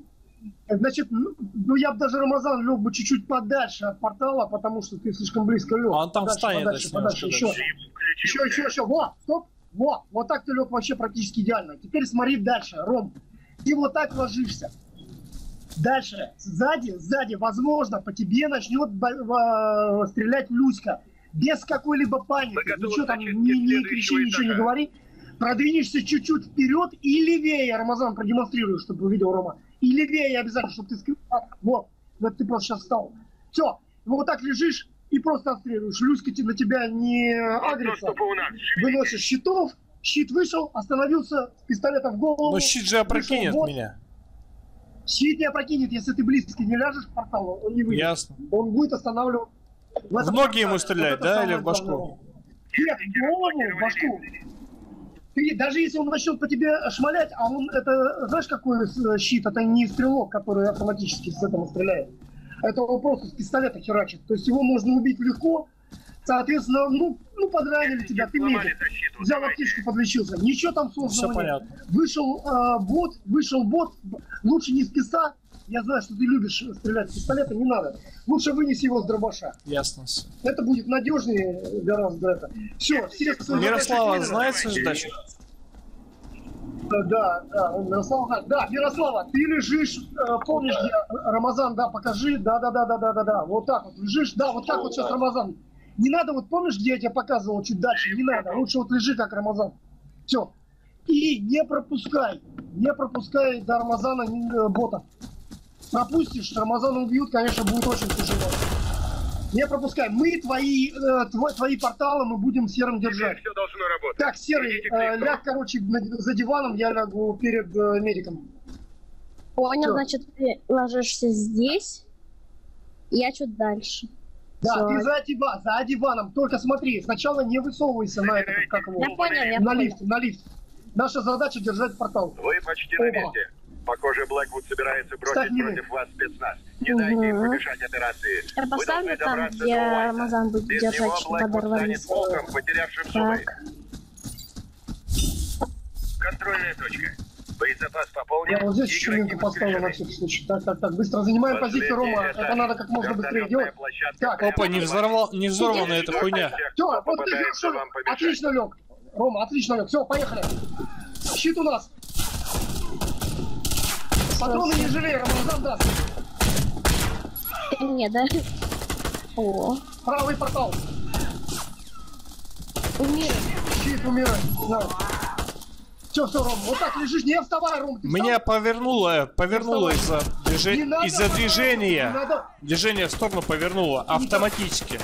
значит, ну я бы даже Рамазан лег бы чуть-чуть подальше от портала, потому что ты слишком близко лег. А он там дальше, встанет. Подальше, подальше, еще. Во, стоп, во, вот так ты лег вообще практически идеально. Теперь смотри дальше, Ром. Ты вот так ложишься. Дальше, сзади, возможно, по тебе начнет стрелять Люська. Без какой-либо паники. Ничего там, не кричи, ничего не говори. Продвинешься чуть-чуть вперед и левее, Рамазан, продемонстрирую, чтобы увидел Рома. И левее обязательно, чтобы ты скрыл. Вот ты просто сейчас встал. Все, вот так лежишь и просто отстреливаешь. Люська на тебя не агрится. Выносишь щитов, щит вышел, остановился, пистолетом в голову. Но щит же опрокинет меня. Щит не опрокинет, если ты близко не ляжешь к порталу, он не выйдет. Ясно. Он будет останавливать. В ноги ему стрелять, да, или в башку? Нет, в голову, в башку. Ты, даже если он начнет по тебе шмалять, а он, это, знаешь, какой щит? Это не стрелок, который автоматически с этого стреляет. Это он просто с пистолета херачит. То есть его можно убить легко. Соответственно, ну подранили тебя, ты медик. Взял аптечку, подлечился. Ничего там сложного все нет. Понятно. Вышел бот. Лучше не с писа. Я знаю, что ты любишь стрелять с пистолета, не надо. Лучше вынеси его с дробаша. Ясно. Это будет надежнее гораздо это. Все, все... Мирослава знает свою задачу? Да, Мирослава. Да, Мирослава, ты лежишь, помнишь, где Рамазан, да, покажи. Да. Вот так вот лежишь, да, вот так вот сейчас Рамазан. Не надо, вот помнишь, где я тебе показывал чуть дальше? Не надо, лучше вот лежи, как Рамазан. Все. И не пропускай до Рамазана бота. Пропустишь, Рамазана убьют, конечно, будет очень тяжело. Не пропускай. Мы твои порталы мы будем серым держать. Все должно работать. Так, серый, ляг, короче, за диваном, я лягу перед медиком. Понял, значит, ты ложишься здесь, я чуть дальше. Да, все. Ты за диваном. Только смотри, сначала не высовывайся на это, как его. Я понял, на лифт. Наша задача держать портал. Вы почти на месте. Похоже, Блэквуд собирается бросить против вас спецназ. Не дайте им помешать операции. Я поставлю там, где Рамазан будет держать, чтобы подорвались. Волком, потерявшим зубы. Контрольная точка. Боезапас пополнен. Я вот здесь членку поставлю на всякий случай. Так, быстро занимаем позицию, Рома. Это надо как можно быстрее делать. Так. Опа, не взорвана эта хуйня. Все, вот ты лег, отлично лег. Рома, отлично лег. Все, поехали. Щит у нас. Патроны не жалею, Рамазан даст. Не, да? О. Правый портал. Умирай. Щит, умирай. Да. Все, Ром, вот так лежишь, не вставай, Ром. Меня повернуло из-за движения. Движение в сторону повернуло автоматически.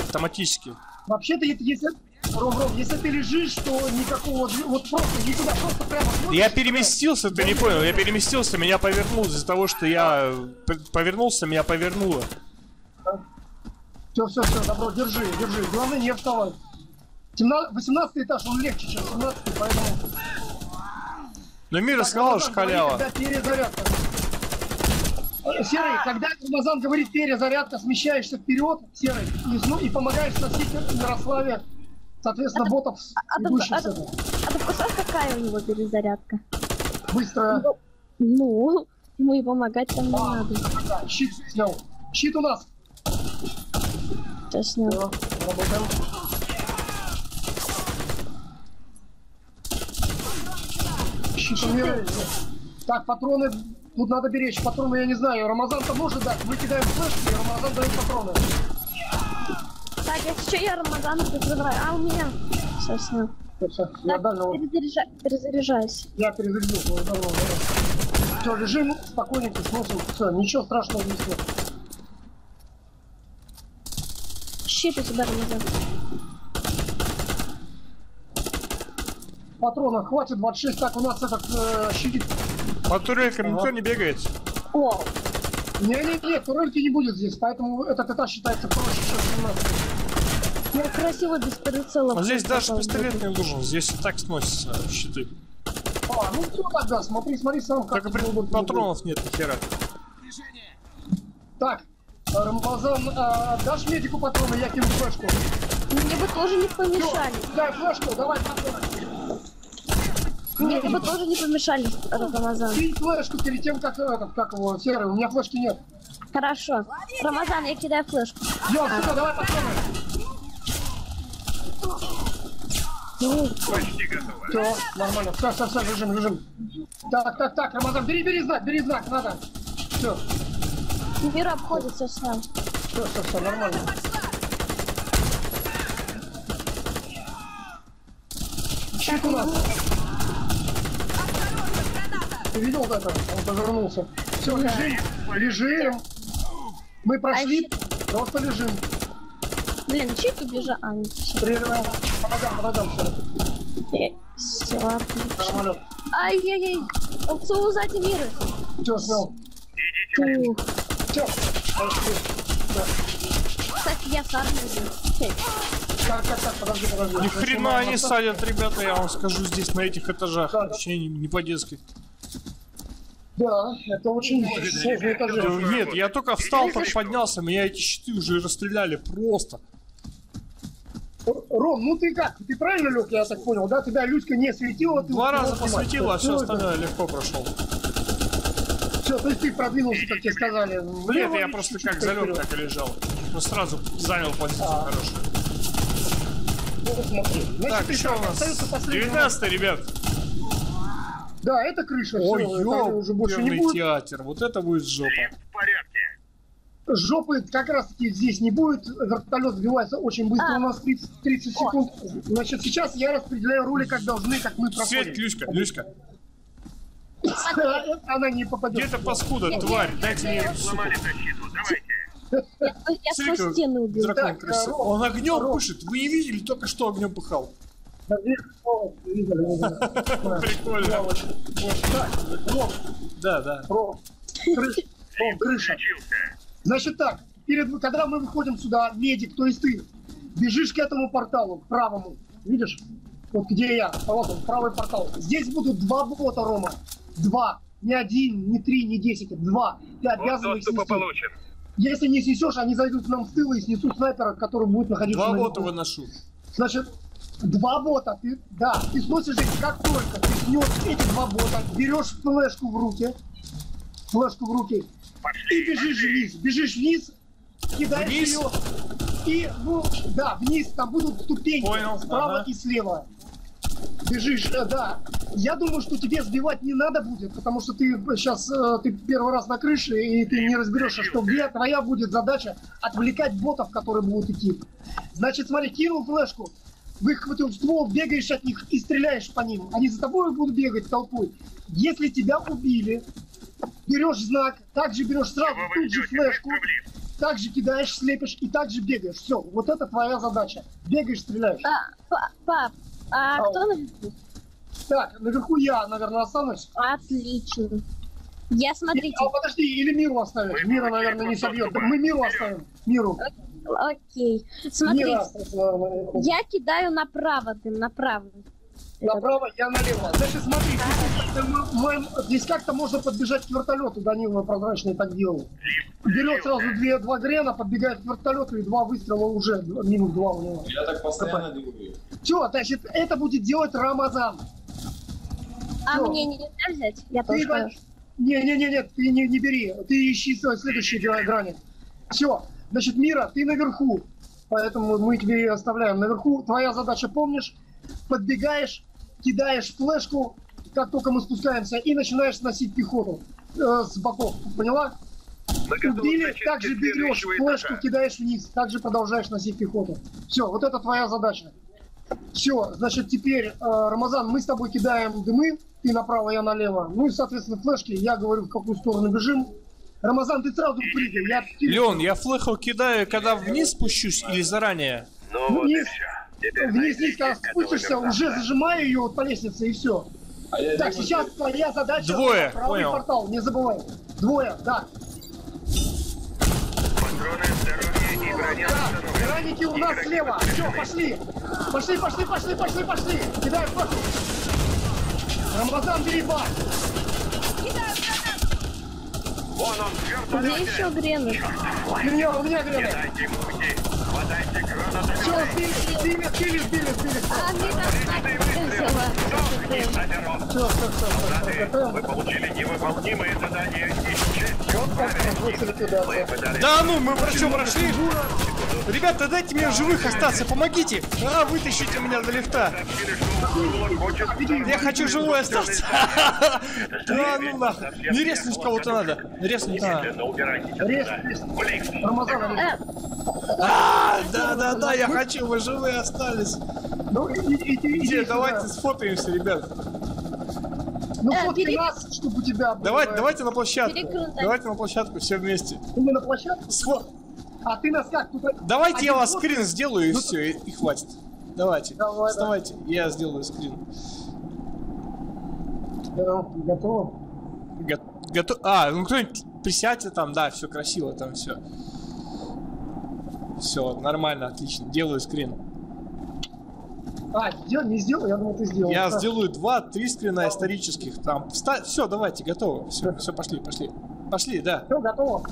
Автоматически. Вообще-то, если... Ром, если ты лежишь, то никакого... Вот просто никуда, просто прямо... Смотришь, я переместился, ты не понял, я переместился, меня повернуло из-за того, что я повернулся, меня повернуло. Все, добро, держи, главное не вставай. 18-й этаж, он легче, чем 17-й, поэтому... Ну Мира сказала, что халява. Серый, когда Рамазан говорит перезарядка, смещаешься вперед, Серый, и помогаешь соседям Мирославе. Соответственно, ботов идущихся. А какая у него перезарядка? Быстро. Ну, ему и помогать там не надо. Да, щит снял. Щит у нас. Сейчас снял. Работаем. Ищите миры. Так, патроны. Тут надо беречь патроны, я не знаю. Рамазан-то может дать. Мы кидаем флешки, и Рамазан дает патроны. Так, если что, я Рамазану перезаряжаю. А у меня... Сейчас, ну... Я перезаряжаюсь. Я перезаряжу. Все, лежим спокойненько, сносим. Все, ничего страшного не стоит. Щит у тебя, Рамазан. Патронов хватит, 26. Так, у нас этот щитик. По турелькам никто не бегает. О! Не-не-не, турельки не будет здесь, поэтому этот этаж считается проще, чем 17. Я красиво без прицела. Здесь даже пистолет не нужен, здесь и так сносятся щиты. А, ну все тогда, смотри, смотри сам, как... Только патронов нет, нихера. Так, Рамазан, дашь медику патроны, я кину флешку. Мне бы тоже не помешали. Дай флешку, давай патроны. Мне бы тоже не помешали, Рамазан. Кинь флешку перед тем, как его, серый, у меня флешки нет. Хорошо. Рамазан, я кидаю флешку. Йо, сука, давай попробуем. Почти готово. Все, нормально. Все, лежим. Так, Рамазан, бери знак, надо. Все. Мир обходится с нами. Все, нормально. Щит у нас. Ты видел это? Он повернулся. Все, лежим. Мы прошли, просто лежим. Блин, чей ты бежал? А, прерываем. Подам, все. Все, ай-яй-яй. Сузайте миры. Все, снял. Идите. Все. Кстати, я сам лежу. Так, подожди. Ни хрена они садят, ребята, я вам скажу, здесь на этих этажах. Вообще не по-детски. Да, это очень сложный этаж. Нет, я только встал, поднялся, меня эти щиты уже расстреляли просто. Ром, ну ты как? Ты правильно лег, я так понял, да? Тебя Люська не светила, ты... Два раза посветила, а все остальное легко прошел. Все, то есть ты продвинулся, как тебе сказали. Нет, я просто как залег, так и лежал. Ну сразу занял позицию хорошую. Так, еще у нас 19-й, ребят. Да, это крыша. Ой, ёбаный театр. Вот это будет жопа. В порядке. Жопы как раз таки здесь не будет. Вертолет сбивается очень быстро. У нас 30 секунд. Значит, сейчас я распределяю роли, как должны, как мы проходим. Свет, Люська. Она не попадет. Где-то паскуда, тварь. Дайте мне ее. Сломали защиту, давайте. Я со стены убил. Он огнем пушит. Вы не видели, только что огнем пыхал. Прикольно. Да. Крыша. Значит так, когда мы выходим сюда, медик, то есть ты, бежишь к этому порталу, к правому. Видишь? Вот где я. Вот он, правый портал. Здесь будут два бота, Рома. Два. Не один, не три, не 10. Два. Ты обязан их снести. Если не снесешь, они зайдут к нам с тыла и снесут снайпера, который будет находиться на... Два бота выношу. Значит... Два бота, ты сносишь их, как только ты снешь эти два бота, берешь флешку в руки, и бежишь вниз, кидаешь ее, и, вниз, там будут ступеньки, справа и слева. Бежишь, да. Я думаю, что тебе сбивать не надо будет, потому что ты сейчас первый раз на крыше, и ты не разберешься, что где. Твоя будет задача отвлекать ботов, которые будут идти. Значит, смотри, кинул флешку. Выхватил ствол, бегаешь от них и стреляешь по ним. Они за тобой будут бегать толпой. Если тебя убили, берешь знак, также берешь сразу тут же флешку, также кидаешь, слепишь и также бегаешь. Все, вот это твоя задача. Бегаешь, стреляешь. Пап, а кто наверху? Так, наверху я, наверное, останусь. Отлично. Я смотрите. А подожди, или Миру оставишь? Мира, наверное, не собьет. Мы Миру оставим. Миру. Окей. Смотри, я кидаю направо, ты направо. Направо, я налево. Значит, смотри, здесь как-то можно подбежать к вертолету, Данила прозрачный так делал. Берет сразу два грена, подбегает к вертолету и два выстрела уже, минус два у него. Я так постоянно делаю. Все, значит, это будет делать Рамазан. А мне нельзя взять? Я тоже хочу. Не, ты не бери, ты ищи следующие грани. Все. Значит, Мира, ты наверху, поэтому мы тебе оставляем наверху. Твоя задача, помнишь, подбегаешь, кидаешь флешку, как только мы спускаемся, и начинаешь сносить пехоту с боков. Поняла? Убили, также берешь флешку, кидаешь вниз, также продолжаешь носить пехоту. Все, вот это твоя задача. Все, значит, теперь, Рамазан, мы с тобой кидаем дымы, ты направо, я налево. Ну и, соответственно, флешки, я говорю, в какую сторону бежим. Рамазан, ты сразу прыгай. Леон, я флешку кидаю, когда вниз спущусь или заранее? Ну, вниз, вот вниз, когда спустишься, уже зажимаю ее вот по лестнице и все. Так, сейчас твоя задача... Двое, правый портал, не забывай. Двое, да. Граники у нас слева. Все, пошли. Пошли, пошли, пошли, пошли, пошли. Кидай флешку. Рамазан, бери бак. Вон он, где еще гренок? У меня гренок. Все, сбили. А, мне так. Все. Вы получили невыполнимые задания. Да ну, мы причем прошли. Ребята, дайте мне в живых остаться, помогите. А, вытащите меня до лифта. Я хочу живой остаться. Да ну нахуй. Не резнуть кого-то надо. Резнуть надо. Да, я хочу, вы живые остались. Давайте сфоткаемся, ребят. Ну фотки нас, чтобы у тебя было. Давайте на площадку. Давайте на площадку, все вместе. Мы на площадку? А ты нас как? Давайте я вас скрин сделаю и все, и хватит. Давайте, вставайте, я сделаю скрин. Готово? Готово. А, ну кто-нибудь присядьте там, да, все красиво там, все. Все, нормально, отлично, делаю скрин. А, не сделал, я думал, ты сделал. Я сделаю 2-3 скрина исторических там. Все, давайте, готово. Все, пошли. Пошли, да. Все, готово.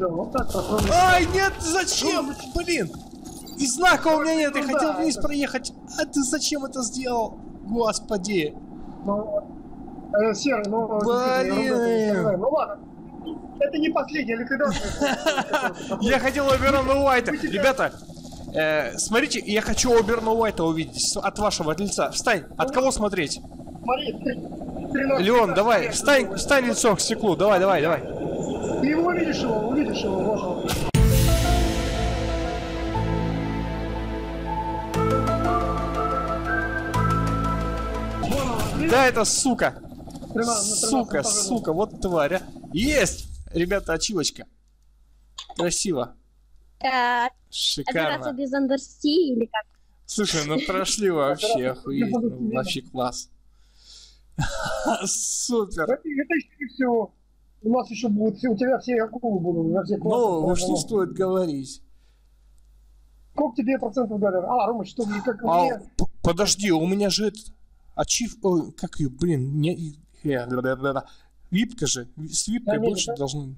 Вот так, ай, нет, зачем? Блин! И знака у меня нет, я хотел вниз проехать. А ты зачем это сделал? Господи. Серый, блин. Ну ладно. Это не последняя ликвидация. Я хотел Оберона Уайта. Ребята, смотрите, я хочу Оберона Уайта увидеть от вашего лица. Встань, от кого смотреть? Смотри, Леон, давай, встань лицом к стеклу, давай. Ты его увидишь, можно. Да, это сука. Сука, вот тварь, а. Есть, ребята, ачивочка. Красиво. Шикарно. Операция без андерси или как? Слушай, ну прошли вообще, охуенно, вообще класс. Супер. Это еще не все. У нас еще будут, у тебя все акулы будут. Ну, уж не стоит говорить. Сколько тебе процентов дали? А, Рома, что мне как? Подожди, у меня же этот ачив, как ее, блин, не, випка же, с випкой больше должны.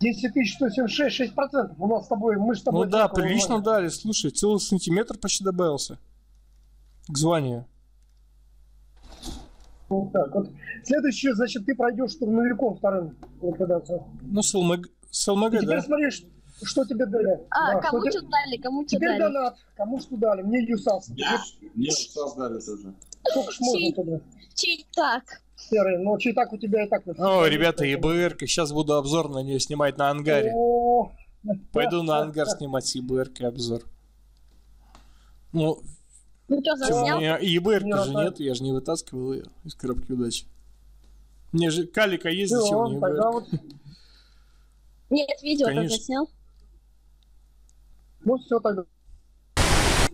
10176, 6%. У нас с тобой, мы с тобой. Ну да, прилично дали. Слушай, целый сантиметр почти добавился к званию. Вот так вот. Следующее, значит, ты пройдешь штурмовиком вторым ликвидацию. Ну, с ЛМГ, да. Теперь смотри, что тебе дали. А, да, кому что дали, кому что дали. Теперь донат, кому что дали. Мне ЮСАС. Мне ЮСАС дали тоже. Сколько ж можно туда? Читак. Серый, но читак у тебя и так. О, ребята, ЕБРка. Сейчас буду обзор на нее снимать на ангаре. Пойду на ангар снимать с ЕБРкой обзор. Ну... У меня ЕБР-ка же нет, я же не вытаскивал ее из коробки удачи. Мне же калика есть, зачем мне ЕБР-ка? Нет, видео только снял. Ну все тогда.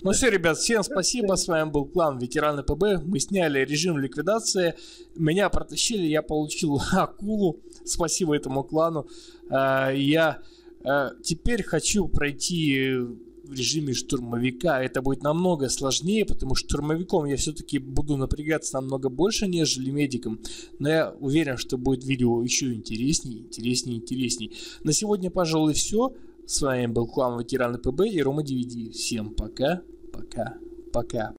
Ну все, ребят, всем спасибо, с вами был клан Ветераны ПБ, мы сняли режим ликвидации, меня протащили, я получил акулу, спасибо этому клану. Я теперь хочу пройти... в режиме штурмовика. Это будет намного сложнее, потому что штурмовиком я все-таки буду напрягаться намного больше, нежели медиком. Но я уверен, что будет видео еще интересней. На сегодня, пожалуй, все. С вами был клан Ветераны ПБ и RomaDVD. Всем пока.